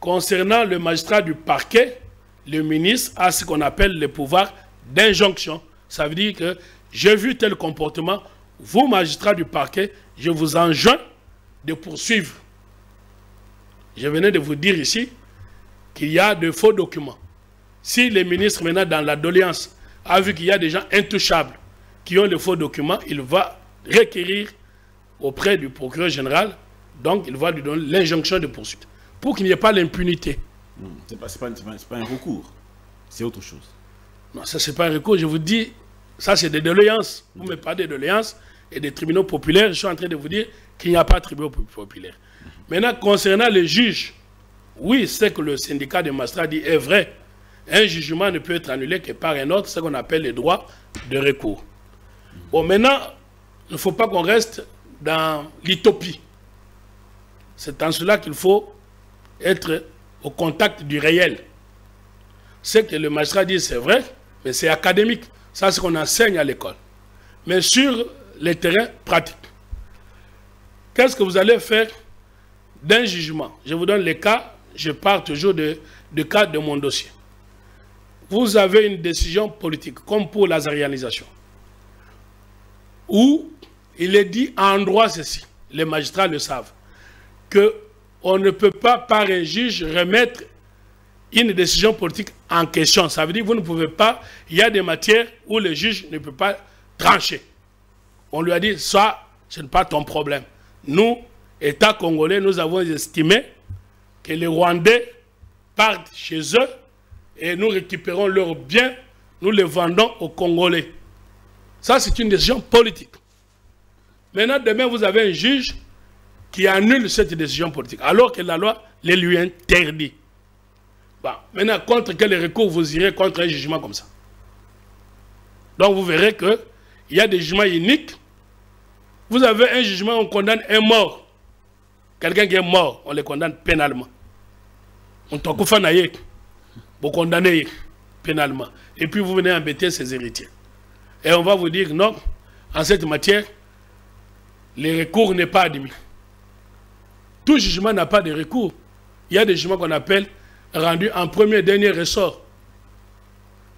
Concernant le magistrat du parquet, le ministre a ce qu'on appelle le pouvoir d'injonction. Ça veut dire que j'ai vu tel comportement, vous magistrats du parquet, je vous enjoins de poursuivre. Je venais de vous dire ici qu'il y a de faux documents. Si le ministre maintenant dans la doléance a vu qu'il y a des gens intouchables qui ont de faux documents, il va requérir auprès du procureur général. Donc, il va lui donner l'injonction de poursuite pour qu'il n'y ait pas l'impunité. Mmh, ce n'est pas, pas, pas un recours, c'est autre chose. Non, ça, ce n'est pas un recours. Je vous dis, ça, c'est des doléances. Mmh. Vous ne me parlez de doléances et des tribunaux populaires. Je suis en train de vous dire qu'il n'y a pas de tribunaux populaires. Mmh. Maintenant, concernant les juges, oui, ce que le syndicat des magistrats dit est vrai. Un jugement ne peut être annulé que par un autre, ce qu'on appelle les droits de recours. Mmh. Bon, maintenant, il ne faut pas qu'on reste dans l'utopie. C'est en cela qu'il faut être au contact du réel. Ce que le magistrat dit, c'est vrai, mais c'est académique. Ça, c'est ce qu'on enseigne à l'école. Mais sur les terrains pratiques, qu'est-ce que vous allez faire d'un jugement? Je vous donne les cas, je pars toujours de, de cas de mon dossier. Vous avez une décision politique, comme pour l'azarianisation, où il est dit en droit ceci, les magistrats le savent, qu'on ne peut pas, par un juge, remettre une décision politique en question. Ça veut dire que vous ne pouvez pas... Il y a des matières où le juge ne peut pas trancher. On lui a dit, ça, ce n'est pas ton problème. Nous, État congolais, nous avons estimé que les Rwandais partent chez eux et nous récupérons leurs biens, nous les vendons aux Congolais. Ça, c'est une décision politique. Maintenant, demain, vous avez un juge qui annule cette décision politique, alors que la loi les lui interdit. Bon, maintenant, contre quel recours vous irez contre un jugement comme ça? Donc, vous verrez qu'il y a des jugements uniques. Vous avez un jugement, on condamne un mort. Quelqu'un qui est mort, on le condamne pénalement. On t'en confanaye, vous condamnez pénalement. Et puis, vous venez embêter ses héritiers. Et on va vous dire, non, en cette matière, le recours n'est pas admis. Tout jugement n'a pas de recours. Il y a des jugements qu'on appelle rendus en premier et dernier ressort.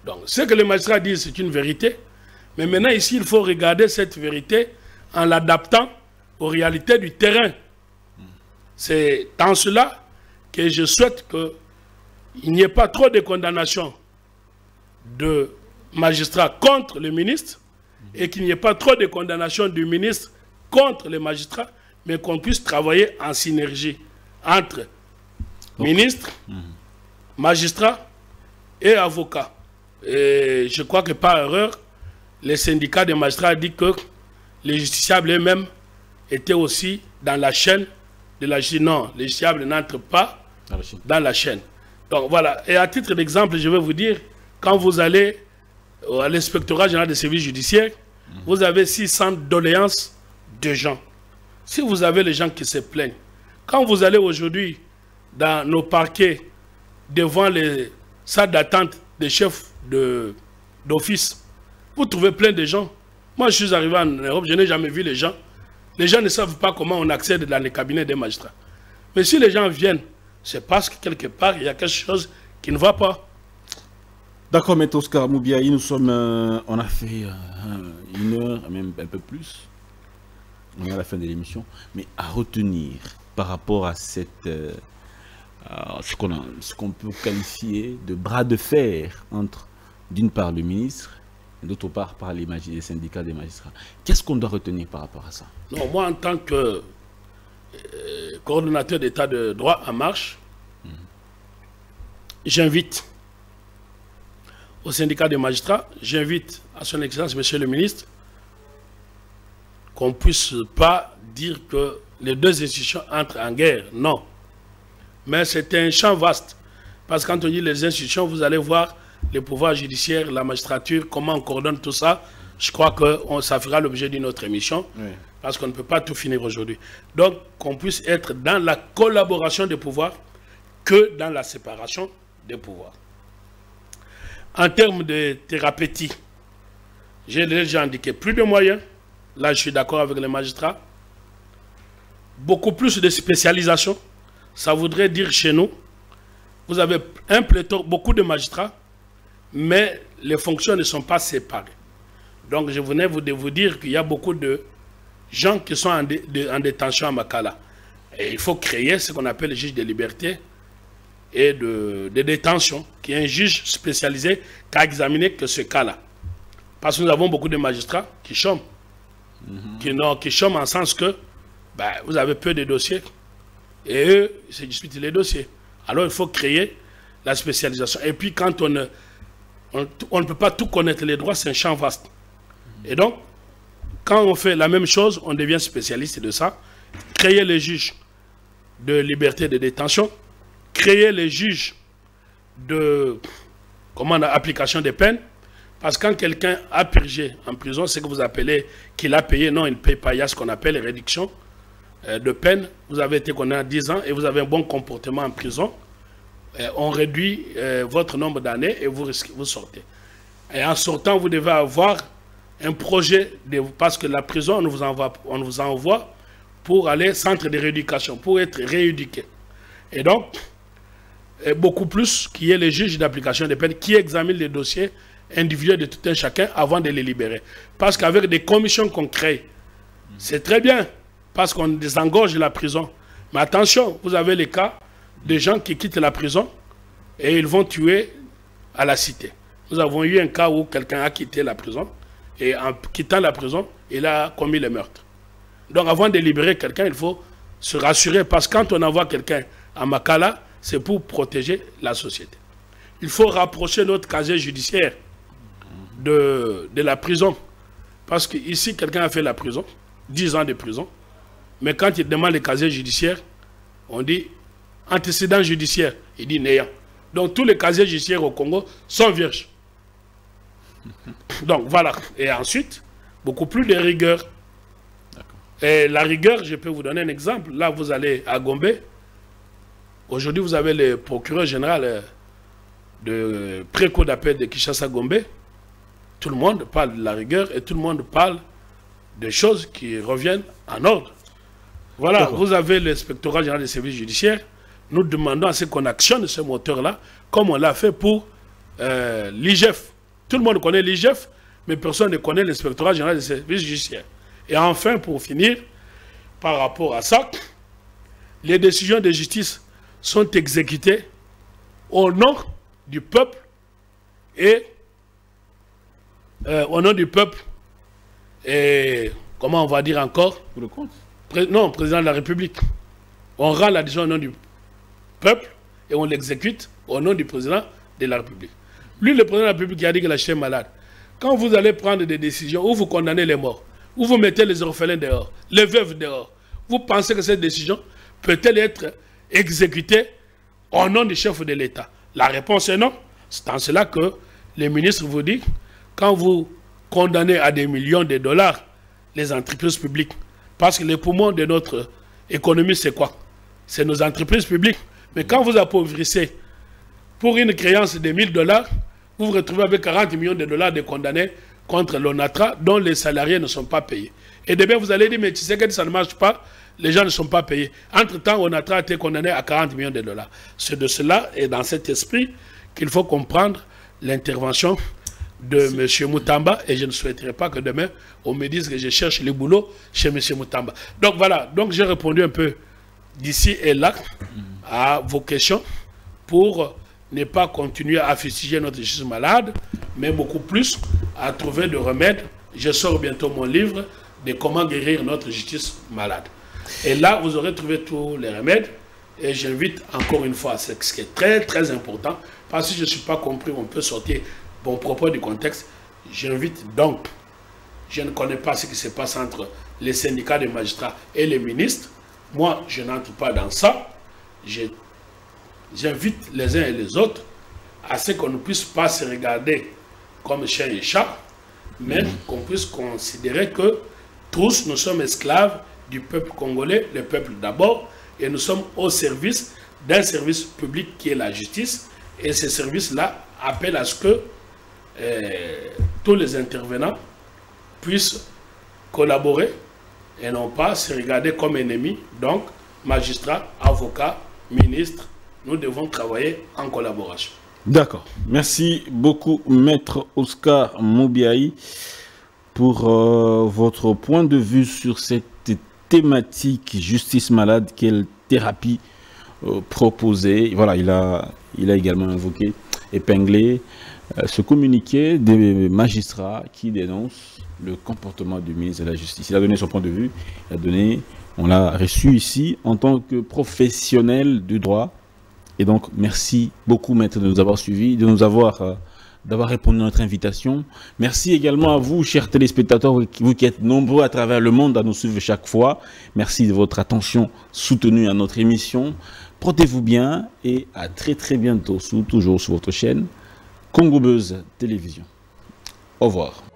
Donc, ce que les magistrats disent, c'est une vérité. Mais maintenant, ici, il faut regarder cette vérité en l'adaptant aux réalités du terrain. C'est en cela que je souhaite qu'il n'y ait pas trop de condamnations de magistrats contre le ministre et qu'il n'y ait pas trop de condamnations du ministre contre les magistrats, mais qu'on puisse travailler en synergie entre ministres, magistrats et avocats. Et je crois que par erreur, les syndicats des magistrats ont dit que les justiciables eux-mêmes étaient aussi dans la chaîne de la justice. Non, les justiciables n'entrent pas dans la chaîne. Donc voilà. Et à titre d'exemple, je vais vous dire, quand vous allez à l'inspectorat général des services judiciaires, mmh. vous avez six cents doléances de gens. Si vous avez les gens qui se plaignent, quand vous allez aujourd'hui dans nos parquets, devant les salles d'attente des chefs d'office, de, vous trouvez plein de gens. Moi, je suis arrivé en Europe, je n'ai jamais vu les gens. Les gens ne savent pas comment on accède dans les cabinets des magistrats. Mais si les gens viennent, c'est parce que quelque part, il y a quelque chose qui ne va pas. D'accord, M. Oscar Mubiayi, nous sommes... Euh, on a fait euh, une heure, même un peu plus. On est à la fin de l'émission. Mais à retenir par rapport à cette... Euh, Euh, ce qu'on qu'on peut qualifier de bras de fer entre, d'une part, le ministre et d'autre part, par les, les syndicats des magistrats. Qu'est-ce qu'on doit retenir par rapport à ça? Non, moi, en tant que euh, coordonnateur d'État de droit en marche, mmh. j'invite au syndicat des magistrats, j'invite à son excellence, monsieur le ministre, qu'on ne puisse pas dire que les deux institutions entrent en guerre. Non. Mais c'est un champ vaste. Parce que quand on dit les institutions, vous allez voir les pouvoirs judiciaires, la magistrature, comment on coordonne tout ça. Je crois que ça fera l'objet d'une autre émission. Oui. Parce qu'on ne peut pas tout finir aujourd'hui. Donc, qu'on puisse être dans la collaboration des pouvoirs que dans la séparation des pouvoirs. En termes de thérapeutique, j'ai déjà indiqué plus de moyens. Là, je suis d'accord avec les magistrats. Beaucoup plus de spécialisation. Ça voudrait dire chez nous, vous avez un pléthore, beaucoup de magistrats, mais les fonctions ne sont pas séparées. Donc je venais de vous dire qu'il y a beaucoup de gens qui sont en, dé, de, en détention à Makala. Et il faut créer ce qu'on appelle le juge de liberté et de, de détention, qui est un juge spécialisé qui a examiné que ce cas-là. Parce que nous avons beaucoup de magistrats qui chôment. Mm-hmm. qui, non, qui chôment en sens que ben, vous avez peu de dossiers. Et eux, ils se disputent les dossiers. Alors, il faut créer la spécialisation. Et puis, quand on ne, on, on ne peut pas tout connaître, les droits, c'est un champ vaste. Et donc, quand on fait la même chose, on devient spécialiste de ça. Créer les juges de liberté de détention, créer les juges de comment, application des peines. Parce que quand quelqu'un a purgé en prison, c'est que vous appelez qu'il a payé. Non, il ne paye pas. Il y a ce qu'on appelle les réductions de peine. Vous avez été condamné à dix ans et vous avez un bon comportement en prison, et on réduit euh, votre nombre d'années et vous, risquez, vous sortez. Et en sortant, vous devez avoir un projet, de, parce que la prison, on vous envoie, on vous envoie pour aller au centre de rééducation, pour être rééduqué. Et donc, et beaucoup plus qu'il y ait les juges d'application des peines qui examinent les dossiers individuels de tout un chacun avant de les libérer. Parce qu'avec des commissions qu'on crée, c'est très bien, parce qu'on désengorge la prison. Mais attention, vous avez les cas de gens qui quittent la prison et ils vont tuer à la cité. Nous avons eu un cas où quelqu'un a quitté la prison et en quittant la prison, il a commis le meurtre. Donc avant de libérer quelqu'un, il faut se rassurer, parce que quand on envoie quelqu'un à Makala, c'est pour protéger la société. Il faut rapprocher notre casier judiciaire de, de la prison. Parce qu'ici, quelqu'un a fait la prison, dix ans de prison, mais quand il demande le casier judiciaire, on dit antécédent judiciaire, il dit néant. Donc tous les casiers judiciaires au Congo sont vierges. Donc voilà. Et ensuite, beaucoup plus de rigueur. Et la rigueur, je peux vous donner un exemple. Là, vous allez à Gombe. Aujourd'hui, vous avez le procureur général de préco d'appel de Kinshasa-Gombe. Tout le monde parle de la rigueur et tout le monde parle de choses qui reviennent en ordre. Voilà, vous avez l'inspectorat général des services judiciaires. Nous demandons à ce qu'on actionne ce moteur-là, comme on l'a fait pour euh, l'I G F. Tout le monde connaît l'I G F, mais personne ne connaît l'inspectorat général des services judiciaires. Et enfin, pour finir, par rapport à ça, les décisions de justice sont exécutées au nom du peuple et euh, au nom du peuple et comment on va dire encore pour le compte. Pré non, président de la République. On rend la décision au nom du peuple et on l'exécute au nom du président de la République. Lui, le président de la République, a dit que la chère est malade. Quand vous allez prendre des décisions où vous condamnez les morts, où vous mettez les orphelins dehors, les veuves dehors, vous pensez que cette décision peut-elle être exécutée au nom du chef de l'État? La réponse est non. C'est en cela que les ministres vous disent, quand vous condamnez à des millions de dollars les entreprises publiques, parce que les poumons de notre économie, c'est quoi? C'est nos entreprises publiques. Mais quand vous appauvrissez pour une créance de mille dollars, vous vous retrouvez avec quarante millions de dollars de condamnés contre l'ONATRA, dont les salariés ne sont pas payés. Et demain, vous allez dire, mais tu sais que ça ne marche pas, les gens ne sont pas payés. Entre-temps, l'ONATRA a été condamné à quarante millions de dollars. C'est de cela et dans cet esprit qu'il faut comprendre l'intervention de M. Mutamba, et je ne souhaiterais pas que demain, on me dise que je cherche le boulot chez M. Mutamba. Donc voilà, donc j'ai répondu un peu d'ici et là à vos questions pour ne pas continuer à fustiger notre justice malade, mais beaucoup plus à trouver de remèdes. Je sors bientôt mon livre de comment guérir notre justice malade. Et là, vous aurez trouvé tous les remèdes. Et j'invite encore une fois à ce qui est très, très important. Parce que je ne suis pas compris, on peut sortir mon propos du contexte. J'invite donc, je ne connais pas ce qui se passe entre les syndicats de magistrats et les ministres. Moi, je n'entre pas dans ça. J'invite les uns et les autres à ce qu'on ne puisse pas se regarder comme chien et chat, mais qu'on puisse considérer que tous nous sommes esclaves du peuple congolais, le peuple d'abord, et nous sommes au service d'un service public qui est la justice, et ce service-là appelle à ce que euh, tous les intervenants puissent collaborer et non pas se regarder comme ennemis, donc magistrats, avocats, ministres, nous devons travailler en collaboration. D'accord. Merci beaucoup, Maître Oscar Mubiayi, pour euh, votre point de vue sur cette thématique justice malade, quelle thérapie euh, proposer. Voilà, il a, il a également invoqué, épinglé, euh, ce communiqué des magistrats qui dénoncent le comportement du ministre de la Justice. Il a donné son point de vue, il a donné, on l'a reçu ici en tant que professionnel du droit. Et donc, merci beaucoup, Maître, de nous avoir suivis, de nous avoir, euh, d'avoir répondu à notre invitation. Merci également à vous, chers téléspectateurs, vous qui êtes nombreux à travers le monde à nous suivre chaque fois. Merci de votre attention soutenue à notre émission. Portez-vous bien et à très très bientôt, sous, toujours sur votre chaîne CongoBuzz Télévision. Au revoir.